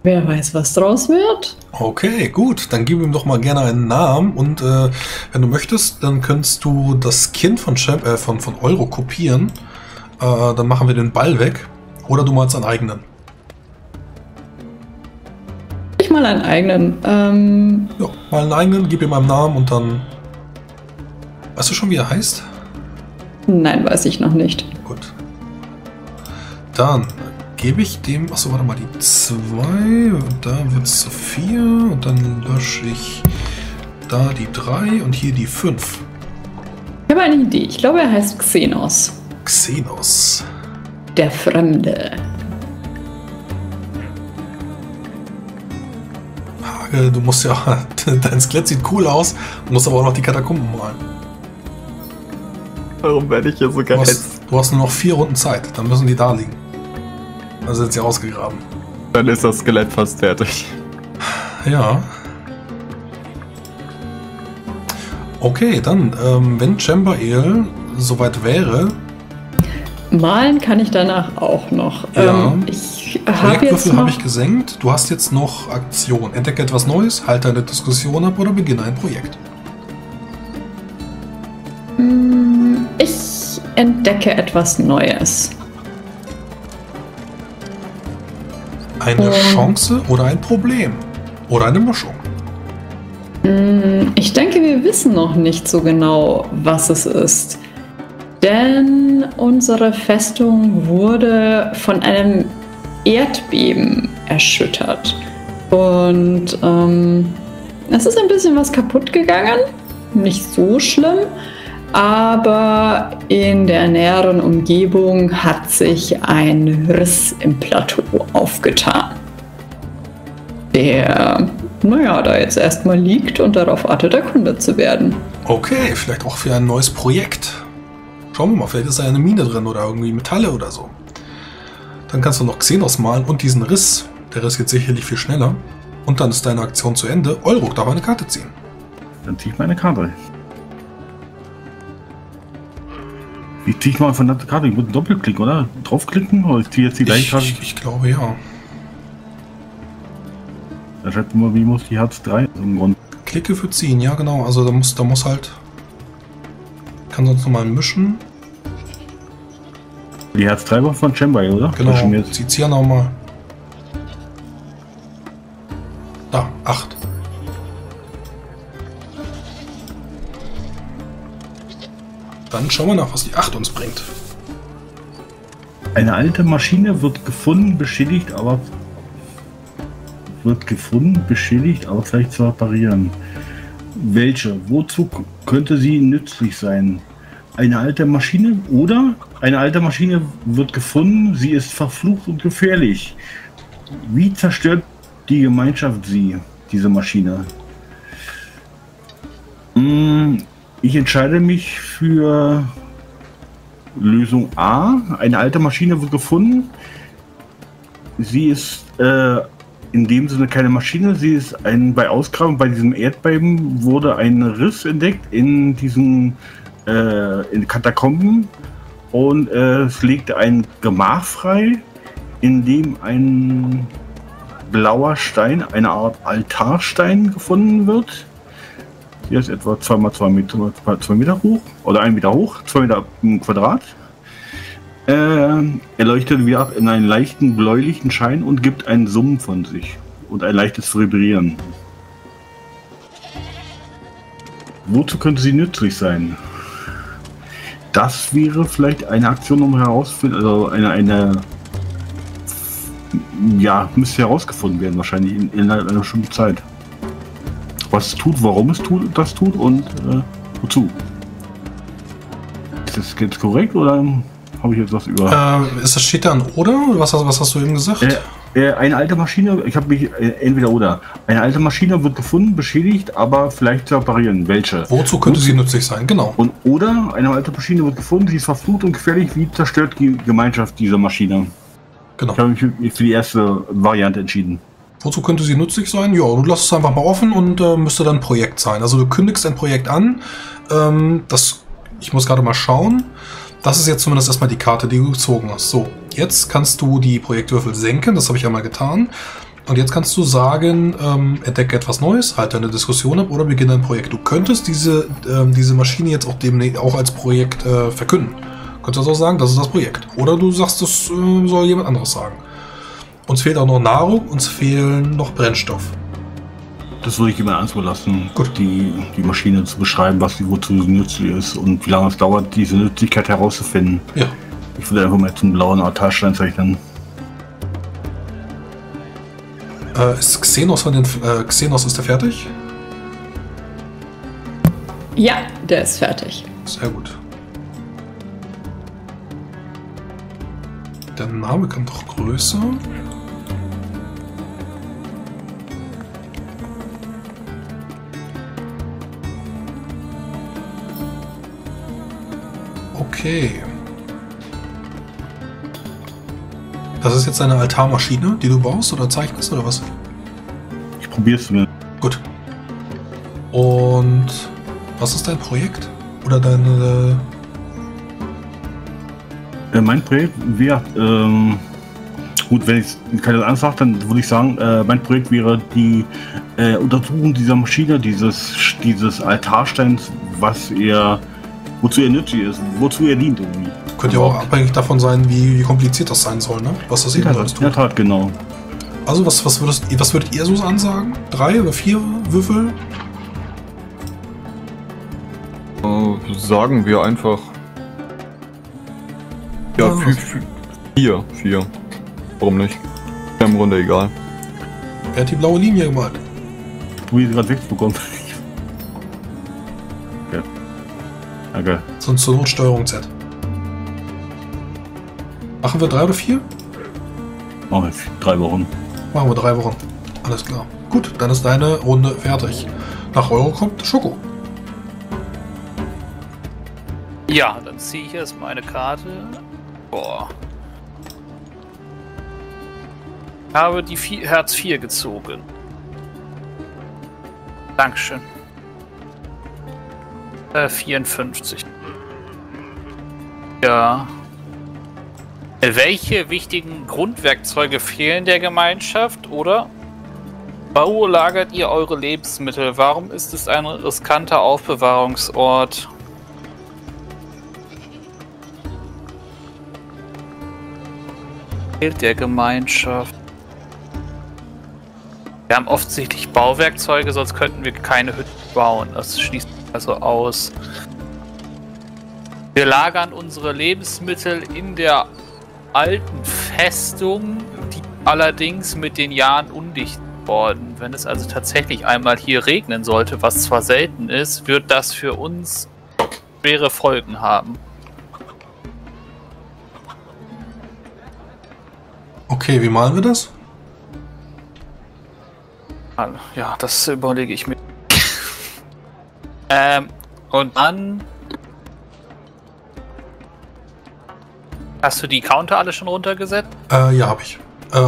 wer weiß, was draus wird. Okay, gut, dann gib ihm doch mal gerne einen Namen und wenn du möchtest, dann könntest du das Kind von Euro kopieren. Dann machen wir den Ball weg oder du malst einen eigenen. Ich mal einen eigenen. Ja, mal einen eigenen, gib ihm einen Namen und dann... Weißt du schon, wie er heißt? Nein, weiß ich noch nicht. Gut. Dann gebe ich dem... Achso, warte mal, die 2 und da wird es 4 und dann lösche ich da die 3 und hier die 5. Ich habe eine Idee. Ich glaube, er heißt Xenos. Xenos. Der Fremde. Hagel, du musst ja... Dein Skelett sieht cool aus, musst aber auch noch die Katakomben malen. Warum werde ich hier so gehetzt? Du hast nur noch 4 Runden Zeit, dann müssen die da liegen. Dann sind sie ausgegraben. Dann ist das Skelett fast fertig. Ja. Okay, dann, wenn Chamberel soweit wäre... Malen kann ich danach auch noch. Ja. Ich habe jetzt noch... habe ich gesenkt. Du hast jetzt noch Aktion. Entdecke etwas Neues, halte eine Diskussion ab oder beginne ein Projekt. Ich entdecke etwas Neues. Eine Chance oder ein Problem? Oder eine Mischung? Ich denke, wir wissen noch nicht so genau, was es ist. Denn unsere Festung wurde von einem Erdbeben erschüttert. Und es ist ein bisschen was kaputt gegangen. Nicht so schlimm. Aber in der näheren Umgebung hat sich ein Riss im Plateau aufgetan, der, naja, da jetzt erstmal liegt und darauf wartet, erkundet zu werden. Okay, vielleicht auch für ein neues Projekt. Schauen wir mal, vielleicht ist da eine Mine drin oder irgendwie Metalle oder so. Dann kannst du noch Xenos malen und diesen Riss. Der Riss geht sicherlich viel schneller. Und dann ist deine Aktion zu Ende. Euruk darf eine Karte ziehen. Dann ziehe ich meine Karte. Ich ziehe mal von der Karte, ich muss einen Doppelklick, oder? Draufklicken? Oder ich ziehe jetzt die gleiche Karte? Ich glaube, ja. Da schätzen wir, wie muss die Herz 3 im Grunde? Klicke für ziehen, ja genau, also da muss halt... Kann sonst nochmal mischen. Die Herz 3 war von Chamberlain, oder? Genau, jetzt. Zieht's hier nochmal. Da, 8. Dann schauen wir nach, was die 8 uns bringt. Eine alte Maschine wird gefunden, beschädigt, aber... vielleicht zu reparieren. Welche? Wozu könnte sie nützlich sein? Eine alte Maschine oder? Eine alte Maschine wird gefunden, sie ist verflucht und gefährlich. Wie zerstört die Gemeinschaft sie, diese Maschine? Ich entscheide mich für Lösung A. Eine alte Maschine wird gefunden. Sie ist in dem Sinne keine Maschine. Sie ist bei Ausgraben bei diesem Erdbeben wurde ein Riss entdeckt in diesen in Katakomben und es legte ein Gemach frei, in dem ein blauer Stein, eine Art Altarstein gefunden wird. Hier ist etwa 2 Meter hoch oder 1 Meter hoch, 2 Meter im Quadrat. Er leuchtet wie in einen leichten bläulichen Schein und gibt einen Summen von sich und ein leichtes Vibrieren. Wozu könnte sie nützlich sein? Das wäre vielleicht eine Aktion, um herauszufinden, also ja, müsste herausgefunden werden wahrscheinlich innerhalb einer bestimmten Zeit. Was es tut, warum es tut, das tut und wozu. Ist das jetzt korrekt oder habe ich jetzt was über? Ist das steht dann oder? Was hast du eben gesagt? Eine alte Maschine, ich habe mich entweder oder. Eine alte Maschine wird gefunden, beschädigt, aber vielleicht zu reparieren. Welche? Wozu könnte sie nützlich sein? Genau. Und oder eine alte Maschine wird gefunden, sie ist verflucht und gefährlich. Wie zerstört die Gemeinschaft diese Maschine? Genau. Ich habe mich für die erste Variante entschieden. Wozu könnte sie nützlich sein? Ja, du lässt es einfach mal offen und müsste dann ein Projekt sein. Also du kündigst ein Projekt an. Ich muss gerade mal schauen. Das ist jetzt zumindest erstmal die Karte, die du gezogen hast. So, jetzt kannst du die Projektwürfel senken, das habe ich einmal getan. Und jetzt kannst du sagen, entdecke etwas Neues, halte eine Diskussion ab oder beginne ein Projekt. Du könntest diese Maschine jetzt auch als Projekt verkünden. Du könntest also sagen, das ist das Projekt. Oder du sagst, das soll jemand anderes sagen. Uns fehlt auch noch Nahrung, uns fehlen noch Brennstoff. Das würde ich immer ernst belassen, die Maschine zu beschreiben, wozu sie nützlich ist und wie lange es dauert, diese Nützlichkeit herauszufinden. Ja. Ich würde einfach mal zum blauen Altarstein zeichnen. Ist Xenos von den... Xenos, ist der fertig? Ja, der ist fertig. Sehr gut. Der Name kommt doch größer. Okay. Das ist jetzt eine Altarmaschine, die du baust oder zeichnest oder was? Ich probier's mir. Gut. Und was ist dein Projekt? Oder deine... Mein Projekt wäre... gut, wenn ich keine Angst habe, dann würde ich sagen, mein Projekt wäre die Untersuchung dieser Maschine, dieses Altarsteins, was er... Wozu er nützlich ist, wozu er dient irgendwie. Könnte ja auch abhängig davon sein, wie kompliziert das sein soll, ne? Was das eben alles tut. In der Tat, genau. Also, was würdet ihr so ansagen? 3 oder 4 Würfel? Sagen wir einfach... Ja, 4. Warum nicht? Ja, im Grunde egal. Wer hat die blaue Linie gemalt? Wo ihr sie gerade wegbekommen. Okay. Sonst zur Notsteuerung Z. Machen wir 3 oder 4? Machen wir 3 Wochen. Machen wir 3 Wochen. Alles klar. Gut, dann ist deine Runde fertig. Nach Euro kommt Schoko. Ja, dann ziehe ich erstmal eine Karte. Boah. Ich habe die Herz 4 gezogen. Dankeschön. 54. Ja. Welche wichtigen Grundwerkzeuge fehlen der Gemeinschaft, oder? Wo lagert ihr eure Lebensmittel? Warum ist es ein riskanter Aufbewahrungsort? Fehlt der Gemeinschaft. Wir haben offensichtlich Bauwerkzeuge, sonst könnten wir keine Hütten bauen. Das schließt also aus. Wir lagern unsere Lebensmittel in der alten Festung, die allerdings mit den Jahren undicht worden. Wenn es also tatsächlich einmal hier regnen sollte, was zwar selten ist, wird das für uns schwere Folgen haben. Okay, wie malen wir das? Ja, das überlege ich mir. Und dann... Hast du die Counter alle schon runtergesetzt? Ja, habe ich.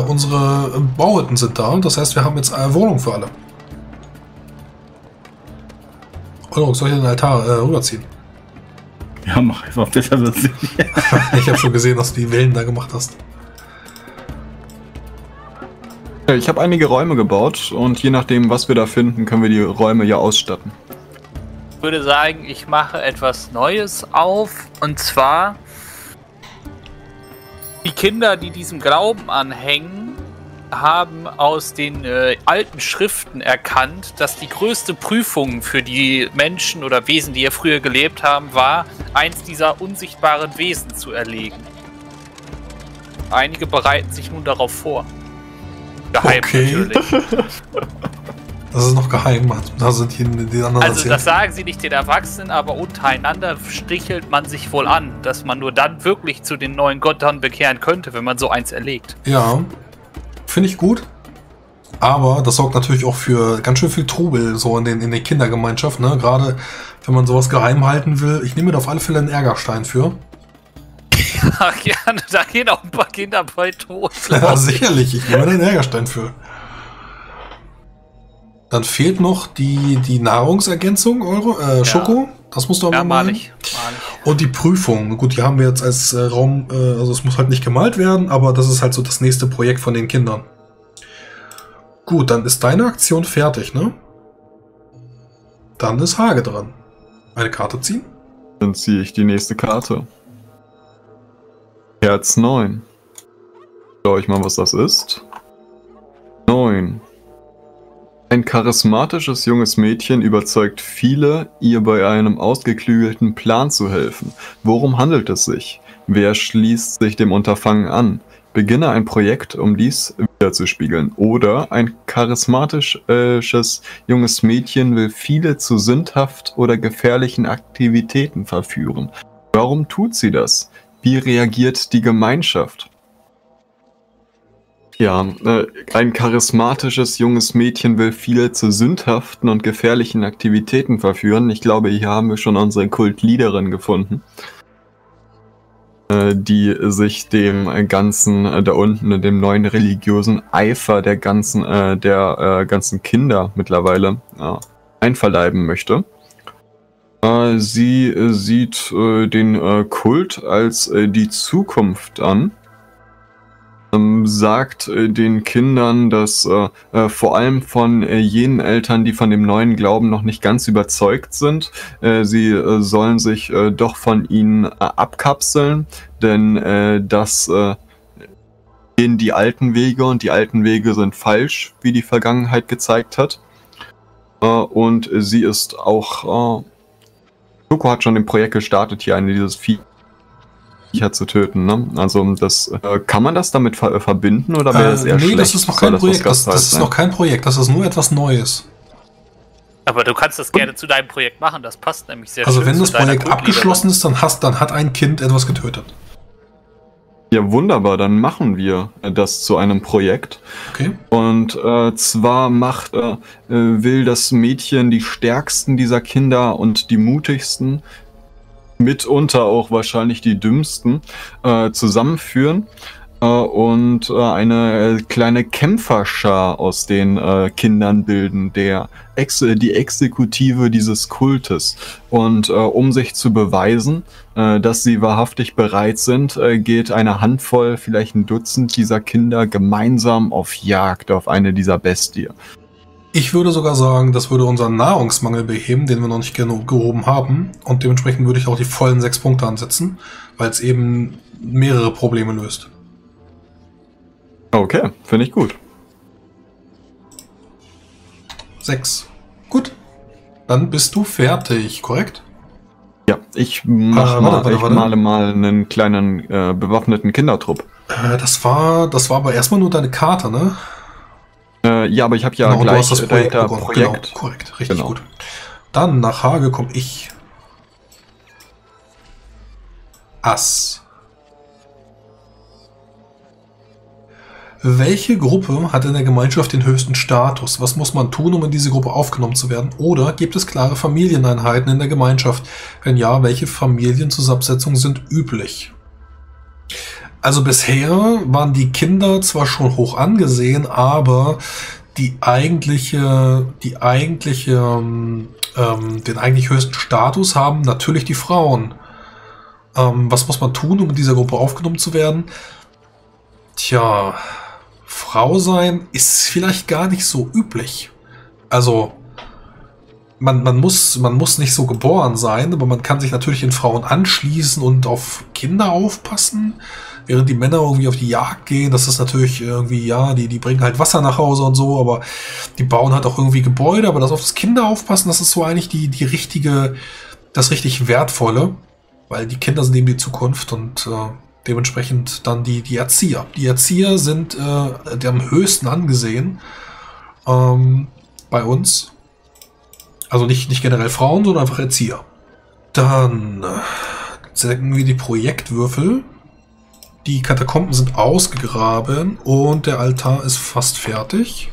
Unsere Bauhütten sind da, das heißt, wir haben jetzt eine Wohnung für alle. Oh, soll ich den Altar rüberziehen? Ja, mach einfach besser. Ich habe schon gesehen, dass du die Wellen da gemacht hast. Ich habe einige Räume gebaut und je nachdem, was wir da finden, können wir die Räume ja ausstatten. Ich würde sagen, ich mache etwas Neues auf, und zwar... Die Kinder, die diesem Glauben anhängen, haben aus den alten Schriften erkannt, dass die größte Prüfung für die Menschen oder Wesen, die hier früher gelebt haben, war, eins dieser unsichtbaren Wesen zu erlegen. Einige bereiten sich nun darauf vor. Geheim, okay. Natürlich. Das ist noch geheim. Also, das sagen sie nicht den Erwachsenen, aber untereinander stichelt man sich wohl an, dass man nur dann wirklich zu den neuen Göttern bekehren könnte, wenn man so eins erlegt. Ja, finde ich gut. Aber das sorgt natürlich auch für ganz schön viel Trubel so in der Kindergemeinschaft, ne? Gerade wenn man sowas geheim halten will. Ich nehme da auf alle Fälle einen Ärgerstein für. Ja, gerne. Da gehen auch ein paar Kinder bei tot. Ja, sicherlich. Ich nehme den Ärgerstein für. Dann fehlt noch die Nahrungsergänzung, eure Schoko. Das musst du auch mal malen. Und die Prüfung. Gut, die haben wir jetzt als Raum, also es muss halt nicht gemalt werden, aber das ist halt so das nächste Projekt von den Kindern. Gut, dann ist deine Aktion fertig, ne? Dann ist Hage dran. Eine Karte ziehen? Dann ziehe ich die nächste Karte. Herz 9. Schau ich mal, was das ist. 9. Ein charismatisches junges Mädchen überzeugt viele, ihr bei einem ausgeklügelten Plan zu helfen. Worum handelt es sich? Wer schließt sich dem Unterfangen an? Beginne ein Projekt, um dies wiederzuspiegeln. Oder ein charismatisches junges Mädchen will viele zu sündhaft oder gefährlichen Aktivitäten verführen. Warum tut sie das? Wie reagiert die Gemeinschaft? Ja, ein charismatisches junges Mädchen will viele zu sündhaften und gefährlichen Aktivitäten verführen. Ich glaube, hier haben wir schon unsere Kultleaderin gefunden, die sich dem ganzen, da unten, dem neuen religiösen Eifer der ganzen Kinder mittlerweile einverleiben möchte. Sie sieht den Kult als die Zukunft an. Sagt den Kindern, dass vor allem von jenen Eltern, die von dem neuen Glauben noch nicht ganz überzeugt sind, sie sollen sich doch von ihnen abkapseln, denn das gehen die alten Wege und die alten Wege sind falsch, wie die Vergangenheit gezeigt hat. Und sie ist auch... Coco hat schon dem Projekt gestartet, hier dieses Vieh zu töten, ne? Also das kann man das damit verbinden oder wäre das eher nee, schlecht? Das ist noch kein Projekt. Das ist noch kein Projekt. Das ist nur etwas Neues. Aber du kannst das gerne zu deinem Projekt machen. Das passt nämlich sehr. Also schön, wenn das Projekt abgeschlossen ist, dann hat ein Kind etwas getötet. Ja, wunderbar, dann machen wir das zu einem Projekt. Okay. Und zwar will das Mädchen die stärksten dieser Kinder und die mutigsten, mitunter auch wahrscheinlich die dümmsten, zusammenführen und eine kleine Kämpferschar aus den Kindern bilden, die Exekutive dieses Kultes. Und um sich zu beweisen, dass sie wahrhaftig bereit sind, geht eine Handvoll, vielleicht ein Dutzend dieser Kinder gemeinsam auf Jagd auf eine dieser Bestien. Ich würde sogar sagen, das würde unseren Nahrungsmangel beheben, den wir noch nicht genug gehoben haben. Und dementsprechend würde ich auch die vollen 6 Punkte ansetzen, weil es eben mehrere Probleme löst. Okay, finde ich gut. 6. Gut. Dann bist du fertig, korrekt? Ja, ich male mal einen kleinen bewaffneten Kindertrupp. Das war aber erstmal nur deine Karte, ne? Ja, aber ich habe ja genau, gleich das Projekt. Projekt. Genau, korrekt, richtig gut. Dann nach Hage komme ich. Ass. Welche Gruppe hat in der Gemeinschaft den höchsten Status? Was muss man tun, um in diese Gruppe aufgenommen zu werden? Oder gibt es klare Familieneinheiten in der Gemeinschaft? Wenn ja, welche Familienzusammensetzungen sind üblich? Also bisher waren die Kinder zwar schon hoch angesehen, aber den eigentlich höchsten Status haben natürlich die Frauen. Was muss man tun, um in dieser Gruppe aufgenommen zu werden? Tja... Frau sein ist vielleicht gar nicht so üblich. Also, man muss nicht so geboren sein, aber man kann sich natürlich in Frauen anschließen und auf Kinder aufpassen, während die Männer irgendwie auf die Jagd gehen. Das ist natürlich irgendwie, ja, die bringen halt Wasser nach Hause und so, aber die bauen halt auch irgendwie Gebäude, aber das auf das Kinder aufpassen, das ist so eigentlich das richtig Wertvolle, weil die Kinder sind eben die Zukunft und, dementsprechend dann die Erzieher. Die Erzieher sind am höchsten angesehen bei uns. Also nicht generell Frauen, sondern einfach Erzieher. Dann zeigen wir die Projektwürfel. Die Katakomben sind ausgegraben und der Altar ist fast fertig.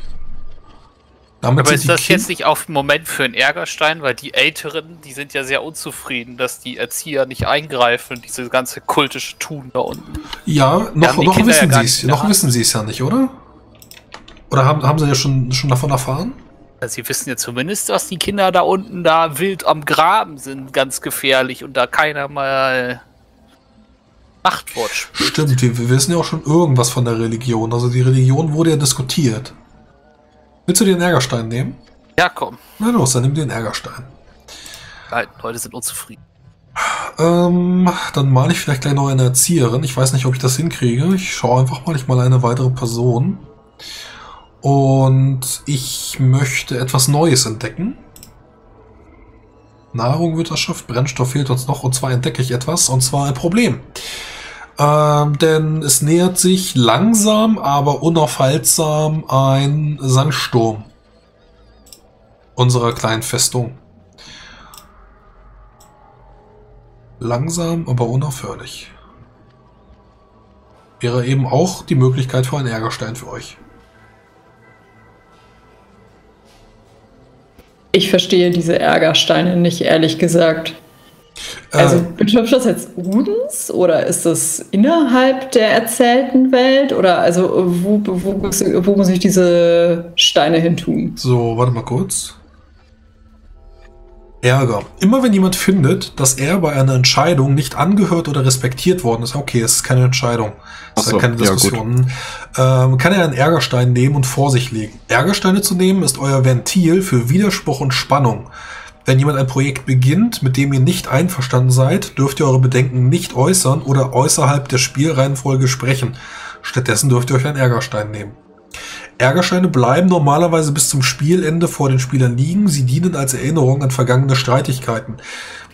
Damit aber ist das jetzt nicht auf den Moment für einen Ärgerstein, weil die Älteren, die sind ja sehr unzufrieden, dass die Erzieher nicht eingreifen, diese ganze kultische Tun da unten. Ja, noch wissen sie es ja nicht, oder? Oder haben sie ja schon davon erfahren? Also sie wissen ja zumindest, dass die Kinder da unten da wild am Graben sind, ganz gefährlich und da keiner mal Machtwort spricht. Stimmt, wir wissen ja auch schon irgendwas von der Religion, also die Religion wurde ja diskutiert. Willst du den Ärgerstein nehmen? Ja, komm. Na los, dann nimm den Ärgerstein. Nein, Leute sind unzufrieden. Dann male ich vielleicht gleich noch eine Erzieherin. Ich weiß nicht, ob ich das hinkriege. Ich schaue einfach mal. Ich male eine weitere Person. Und ich möchte etwas Neues entdecken. Nahrung, Wirtschaft, Brennstoff fehlt uns noch. Und zwar entdecke ich etwas. Und zwar ein Problem. Denn es nähert sich langsam, aber unaufhaltsam ein Sandsturm unserer kleinen Festung. Langsam, aber unaufhörlich. Wäre eben auch die Möglichkeit für einen Ärgerstein für euch. Ich verstehe diese Ärgersteine nicht, ehrlich gesagt. Also betrifft das jetzt uns oder ist das innerhalb der erzählten Welt oder also wo muss ich diese Steine hin tun? So, warte mal kurz. Ärger. Immer wenn jemand findet, dass er bei einer Entscheidung nicht angehört oder respektiert worden ist, okay, es ist keine Entscheidung, es ist halt keine Diskussion, ja, kann er einen Ärgerstein nehmen und vor sich legen. Ärgersteine zu nehmen ist euer Ventil für Widerspruch und Spannung. Wenn jemand ein Projekt beginnt, mit dem ihr nicht einverstanden seid, dürft ihr eure Bedenken nicht äußern oder außerhalb der Spielreihenfolge sprechen. Stattdessen dürft ihr euch einen Ärgerstein nehmen. Ärgersteine bleiben normalerweise bis zum Spielende vor den Spielern liegen. Sie dienen als Erinnerung an vergangene Streitigkeiten.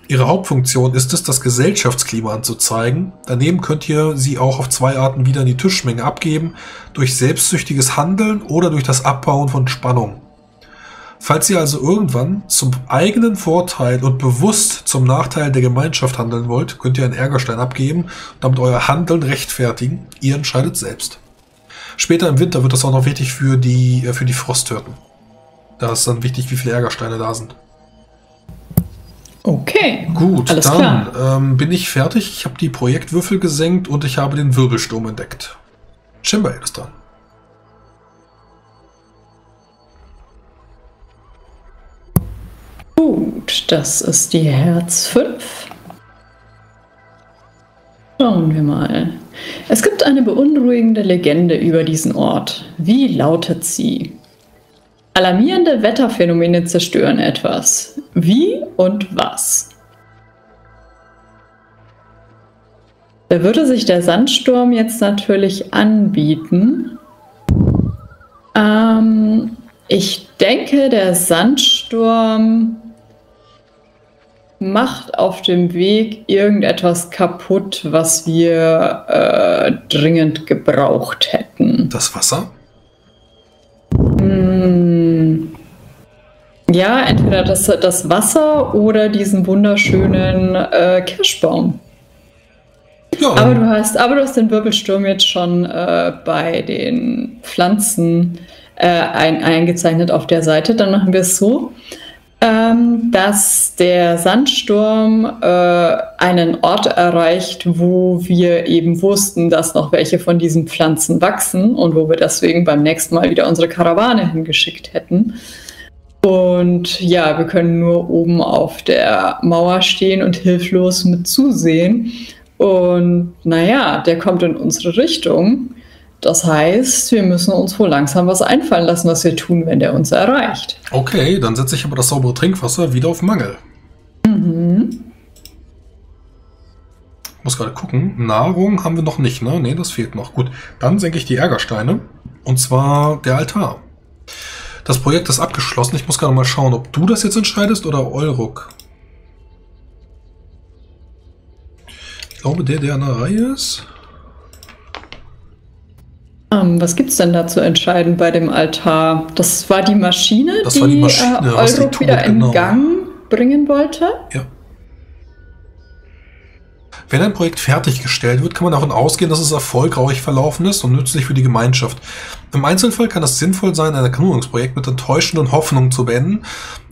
Ihre Hauptfunktion ist es, das Gesellschaftsklima anzuzeigen. Daneben könnt ihr sie auch auf 2 Arten wieder in die Tischmenge abgeben. Durch selbstsüchtiges Handeln oder durch das Abbauen von Spannung. Falls ihr also irgendwann zum eigenen Vorteil und bewusst zum Nachteil der Gemeinschaft handeln wollt, könnt ihr einen Ärgerstein abgeben und damit euer Handeln rechtfertigen. Ihr entscheidet selbst. Später im Winter wird das auch noch wichtig für die Frosthirten. Da ist dann wichtig, wie viele Ärgersteine da sind. Okay. Gut, alles dann klar. Bin ich fertig. Ich habe die Projektwürfel gesenkt und ich habe den Wirbelsturm entdeckt. Chamber ist dran. Gut, das ist die Herz 5. Schauen wir mal. Es gibt eine beunruhigende Legende über diesen Ort. Wie lautet sie? Alarmierende Wetterphänomene zerstören etwas. Wie und was? Da würde sich der Sandsturm jetzt natürlich anbieten. Ich denke, der Sandsturm macht auf dem Weg irgendetwas kaputt, was wir dringend gebraucht hätten. Das Wasser? Ja, entweder das Wasser oder diesen wunderschönen Kirschbaum. Ja. Aber du hast den Wirbelsturm jetzt schon bei den Pflanzen eingezeichnet auf der Seite. Dann machen wir es so, dass der Sandsturm einen Ort erreicht, wo wir eben wussten, dass noch welche von diesen Pflanzen wachsen und wo wir deswegen beim nächsten Mal wieder unsere Karawane hingeschickt hätten. Und ja, wir können nur oben auf der Mauer stehen und hilflos mit zusehen. Und naja, der kommt in unsere Richtung. Das heißt, wir müssen uns wohl langsam was einfallen lassen, was wir tun, wenn der uns erreicht. Okay, dann setze ich aber das saubere Trinkwasser wieder auf Mangel. Mhm. Muss gerade gucken. Nahrung haben wir noch nicht, ne? Ne, das fehlt noch. Gut, dann senke ich die Ärgersteine. Und zwar der Altar. Das Projekt ist abgeschlossen. Ich muss gerade mal schauen, ob du das jetzt entscheidest oder Eulruk. Ich glaube, der an der Reihe ist. Was gibt es denn da zu entscheiden bei dem Altar? Das war die Maschine, die Eulruk wieder in Gang bringen wollte? Ja. Wenn ein Projekt fertiggestellt wird, kann man davon ausgehen, dass es erfolgreich verlaufen ist und nützlich für die Gemeinschaft. Im Einzelfall kann es sinnvoll sein, ein Erkundungsprojekt mit enttäuschenden Hoffnungen zu beenden,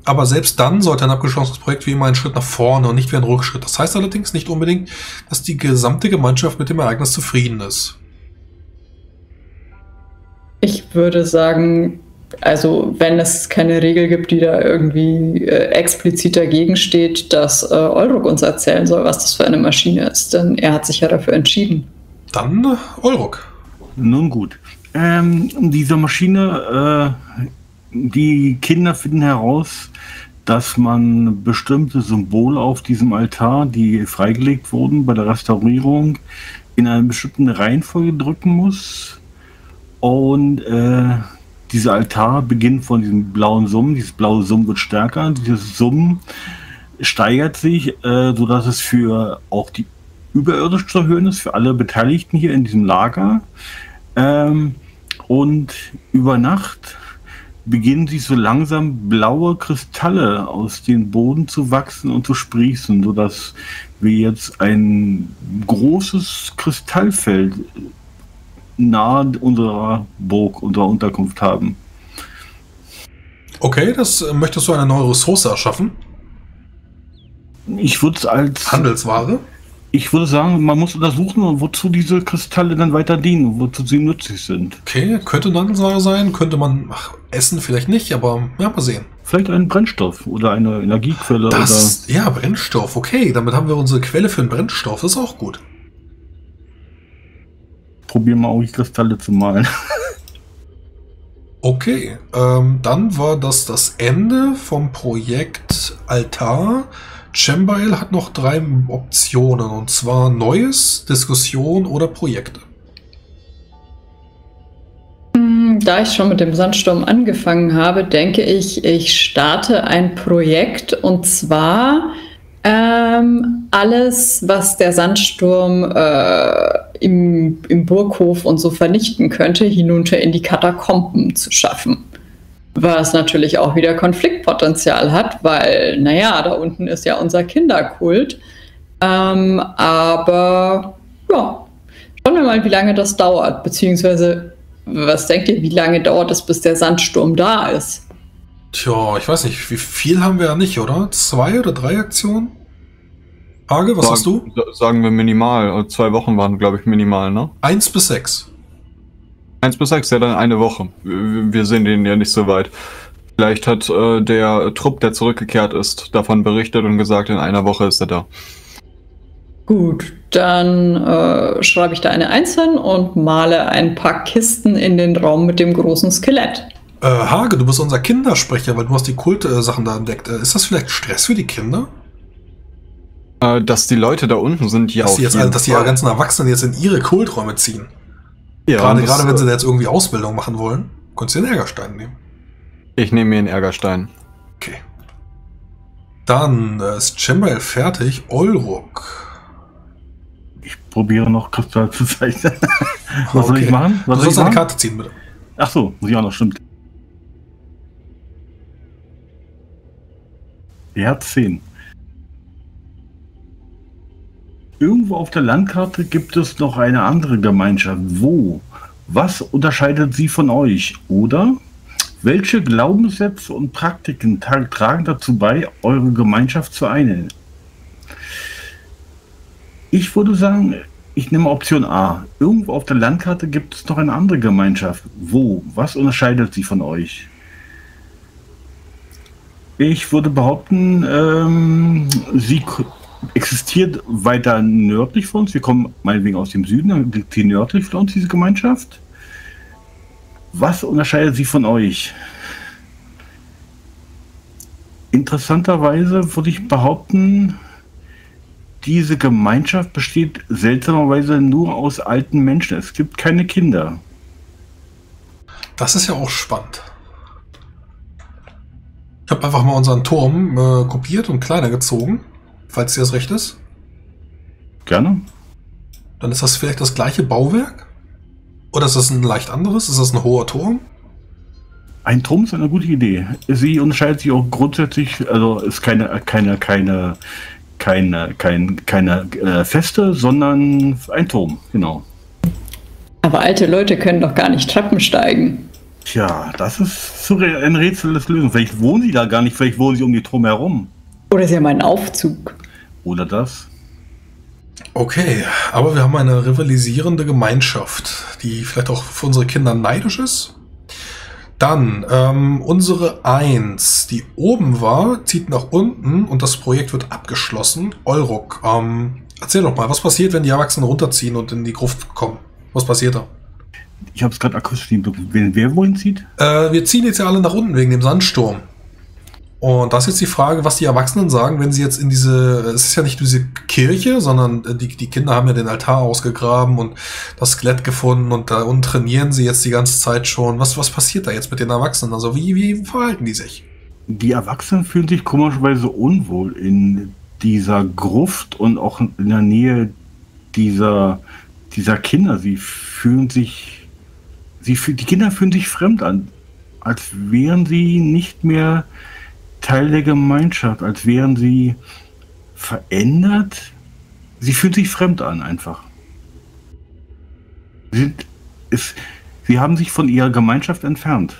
aber selbst dann sollte ein abgeschlossenes Projekt wie immer einen Schritt nach vorne und nicht wie ein Rückschritt. Das heißt allerdings nicht unbedingt, dass die gesamte Gemeinschaft mit dem Ereignis zufrieden ist. Ich würde sagen, also wenn es keine Regel gibt, die da irgendwie explizit dagegen steht, dass Eulruk uns erzählen soll, was das für eine Maschine ist, denn er hat sich ja dafür entschieden. Dann Eulruk. Nun gut. Diese Maschine, die Kinder finden heraus, dass man bestimmte Symbole auf diesem Altar, die freigelegt wurden bei der Restaurierung, in einer bestimmten Reihenfolge drücken muss. Und dieser Altar beginnt von diesem blauen Summen. Dieses blaue Summen wird stärker. Dieses Summen steigert sich, sodass es für auch die überirdisch zu erhöhen ist, für alle Beteiligten hier in diesem Lager. Und über Nacht beginnen sich so langsam blaue Kristalle aus dem Boden zu wachsen und zu sprießen, sodass wir jetzt ein großes Kristallfeld nahe unserer Burg, unserer Unterkunft haben. Okay, das möchtest du eine neue Ressource erschaffen? Ich würde es als Handelsware? Ich würde sagen, man muss untersuchen, wozu diese Kristalle dann weiter dienen, wozu sie nützlich sind. Okay, könnte eine Handelsware sein, könnte man essen vielleicht nicht, aber ja, mal sehen. Vielleicht einen Brennstoff oder eine Energiequelle. Ja, Brennstoff, okay, damit haben wir unsere Quelle für einen Brennstoff, das ist auch gut. Probieren wir auch die Kristalle zu malen. Okay, dann war das Ende vom Projekt Altar. Chembail hat noch 3 Optionen, und zwar Neues, Diskussion oder Projekte. Da ich schon mit dem Sandsturm angefangen habe, denke ich, ich starte ein Projekt, und zwar alles, was der Sandsturm im Burghof und so vernichten könnte, hinunter in die Katakomben zu schaffen. Was natürlich auch wieder Konfliktpotenzial hat, weil, naja, da unten ist ja unser Kinderkult. Aber ja, schauen wir mal, wie lange das dauert. Beziehungsweise, was denkt ihr, wie lange dauert es, bis der Sandsturm da ist? Tja, ich weiß nicht, wie viel haben wir ja nicht, oder? 2 oder 3 Aktionen? Arge, was hast du? Sagen wir minimal. 2 Wochen waren, glaube ich, minimal, ne? 1 bis 6. 1 bis 6, ja, dann eine Woche. Wir sehen den ja nicht so weit. Vielleicht hat der Trupp, der zurückgekehrt ist, davon berichtet und gesagt, in einer Woche ist er da. Gut, dann schreibe ich da eine 1 hin und male ein paar Kisten in den Raum mit dem großen Skelett. Hage, du bist unser Kindersprecher, weil du hast die Kult-Sachen da entdeckt. Ist das vielleicht Stress für die Kinder? Dass die Leute da unten sind, ja. Dass die ganzen Erwachsenen jetzt in ihre Kulträume ziehen. Ja, gerade wenn sie da jetzt irgendwie Ausbildung machen wollen, könntest du den Ärgerstein nehmen. Ich nehme mir einen Ärgerstein. Okay. Dann ist Chamberlain fertig. Olruk. Ich probiere noch Kristall zu zeichnen. Was soll ich machen? Du sollst eine Karte ziehen, bitte. Ach so, muss ich auch noch, stimmt. Der hat 10. Irgendwo auf der Landkarte gibt es noch eine andere Gemeinschaft. Wo? Was unterscheidet sie von euch? Oder welche Glaubenssätze und Praktiken tragen dazu bei, eure Gemeinschaft zu einen? Ich würde sagen, ich nehme Option A. Irgendwo auf der Landkarte gibt es noch eine andere Gemeinschaft. Wo? Was unterscheidet sie von euch? Ich würde behaupten, sie existiert weiter nördlich von uns. Wir kommen meinetwegen aus dem Süden, dann liegt sie nördlich von uns, diese Gemeinschaft. Was unterscheidet sie von euch? Interessanterweise würde ich behaupten, diese Gemeinschaft besteht seltsamerweise nur aus alten Menschen. Es gibt keine Kinder. Das ist ja auch spannend. Ich habe einfach mal unseren Turm kopiert und kleiner gezogen, falls dir das recht ist. Gerne. Dann ist das vielleicht das gleiche Bauwerk? Oder ist das ein leicht anderes? Ist das ein hoher Turm? Ein Turm ist eine gute Idee. Sie unterscheidet sich auch grundsätzlich, also ist keine Feste, sondern ein Turm, genau. Aber alte Leute können doch gar nicht Treppen steigen. Tja, das ist ein Rätsel des Lösens. Vielleicht wohnen sie da gar nicht, vielleicht wohnen sie um die Turm herum. Oder sie haben einen Aufzug. Oder das. Okay, aber wir haben eine rivalisierende Gemeinschaft, die vielleicht auch für unsere Kinder neidisch ist. Dann, unsere 1, die oben war, zieht nach unten und das Projekt wird abgeschlossen. Olruk, erzähl doch mal, was passiert, wenn die Erwachsenen runterziehen und in die Gruft kommen? Was passiert da? Ich habe es gerade akustisch nicht bekommen. Wer wohin zieht? Wir ziehen jetzt ja alle nach unten wegen dem Sandsturm. Und das ist jetzt die Frage, was die Erwachsenen sagen, wenn sie jetzt in diese, es ist ja nicht diese Kirche, sondern die Kinder haben ja den Altar ausgegraben und das Skelett gefunden und da unten trainieren sie jetzt die ganze Zeit schon. Was passiert da jetzt mit den Erwachsenen? Also wie verhalten die sich? Die Erwachsenen fühlen sich komischerweise unwohl in dieser Gruft und auch in der Nähe dieser Kinder. Die Kinder fühlen sich fremd an, als wären sie nicht mehr Teil der Gemeinschaft, als wären sie verändert. Sie fühlen sich fremd an, einfach. Sie haben sich von ihrer Gemeinschaft entfernt.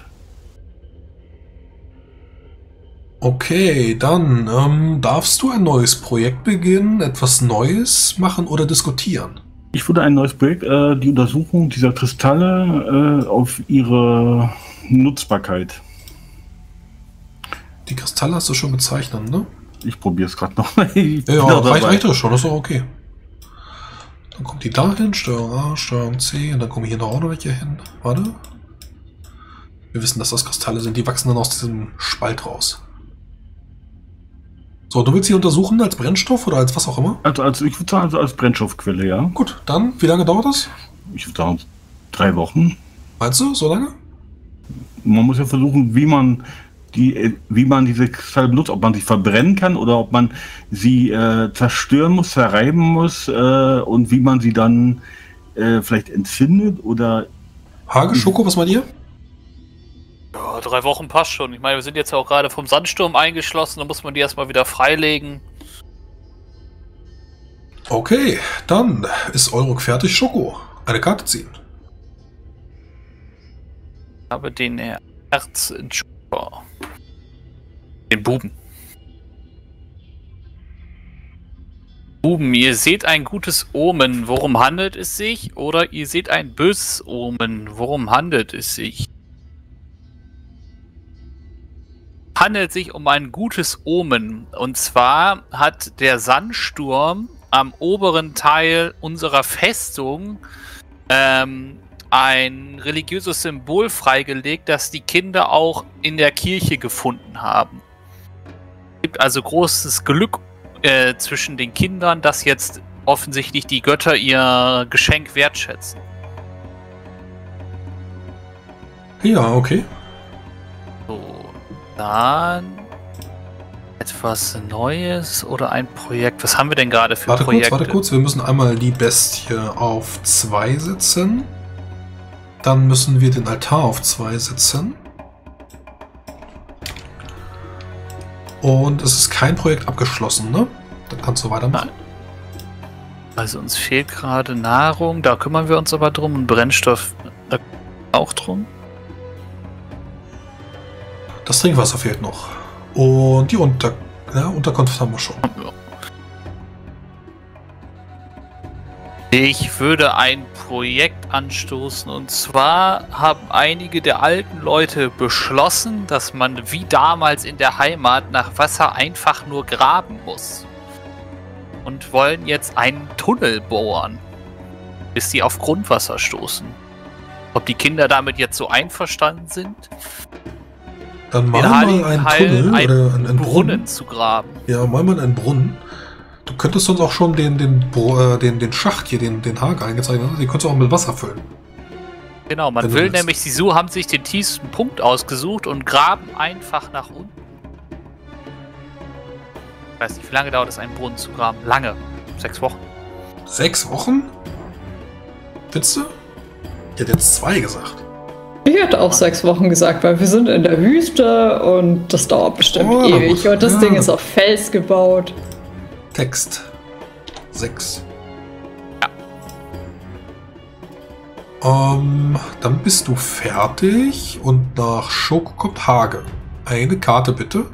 Okay, dann darfst du ein neues Projekt beginnen, etwas Neues machen oder diskutieren? Ich würde ein neues Projekt, die Untersuchung dieser Kristalle auf ihre Nutzbarkeit. Die Kristalle hast du schon bezeichnet, ne? Ich probiere es gerade noch. Ja, reicht das schon, das ist doch okay. Dann kommt die da hin, Steuerung A, Steuerung C und dann kommen hier noch welche hin. Warte. Wir wissen, dass das Kristalle sind, die wachsen dann aus diesem Spalt raus. So, du willst sie untersuchen als Brennstoff oder als was auch immer? Also ich würde sagen, als Brennstoffquelle, ja. Gut, dann, wie lange dauert das? Ich würde sagen, 3 Wochen. Meinst du, so lange? Man muss ja versuchen, wie man diese Kristalle benutzt, ob man sie verbrennen kann oder ob man sie zerstören muss, zerreiben muss und wie man sie dann vielleicht entzündet oder... Hage, Schoko, was meint ihr? Ja, 3 Wochen passt schon. Ich meine, wir sind jetzt ja auch gerade vom Sandsturm eingeschlossen, da muss man die erstmal wieder freilegen. Okay, dann ist Olruk fertig. Schoko, eine Karte ziehen. Ich habe den Erzschoko. Den Buben. Buben, ihr seht ein gutes Omen, worum handelt es sich? Oder ihr seht ein böses Omen, worum handelt es sich? Handelt sich um ein gutes Omen. Und zwar hat der Sandsturm am oberen Teil unserer Festung ein religiöses Symbol freigelegt, das die Kinder auch in der Kirche gefunden haben. Es gibt also großes Glück zwischen den Kindern, dass jetzt offensichtlich die Götter ihr Geschenk wertschätzen. Ja, okay. So, dann etwas Neues oder ein Projekt. Was haben wir denn gerade für Projekte? Warte kurz, wir müssen einmal die Bestie auf 2 setzen. Dann müssen wir den Altar auf 2 setzen. Und es ist kein Projekt abgeschlossen, ne? Dann kannst du weitermachen. Also uns fehlt gerade Nahrung, da kümmern wir uns aber drum. Und Brennstoff auch drum. Das Trinkwasser fehlt noch. Und die Unterkunft haben wir schon. Ich würde ein Projekt anstoßen, und zwar haben einige der alten Leute beschlossen, dass man wie damals in der Heimat nach Wasser einfach nur graben muss. Und wollen jetzt einen Tunnel bohren, bis sie auf Grundwasser stoßen. Ob die Kinder damit jetzt so einverstanden sind? Dann mal einen Tunnel oder einen Brunnen zu graben. Ja, mal einen Brunnen. Du könntest uns auch schon den Schacht hier, den Haken eingezeichnet haben. Die könntest du auch mit Wasser füllen. Genau, man will nämlich, sie so haben sich den tiefsten Punkt ausgesucht und graben einfach nach unten. Ich weiß nicht, wie lange dauert es, einen Brunnen zu graben? Lange. 6 Wochen. 6 Wochen? Findest du? Ich hätte jetzt 2 gesagt. Ich hätte auch 6 Wochen gesagt, weil wir sind in der Wüste und das dauert bestimmt ewig. Und das Ding ist auf Fels gebaut. Text. 6. Ja. Dann bist du fertig und nach Schoko kommt Hage. Eine Karte bitte.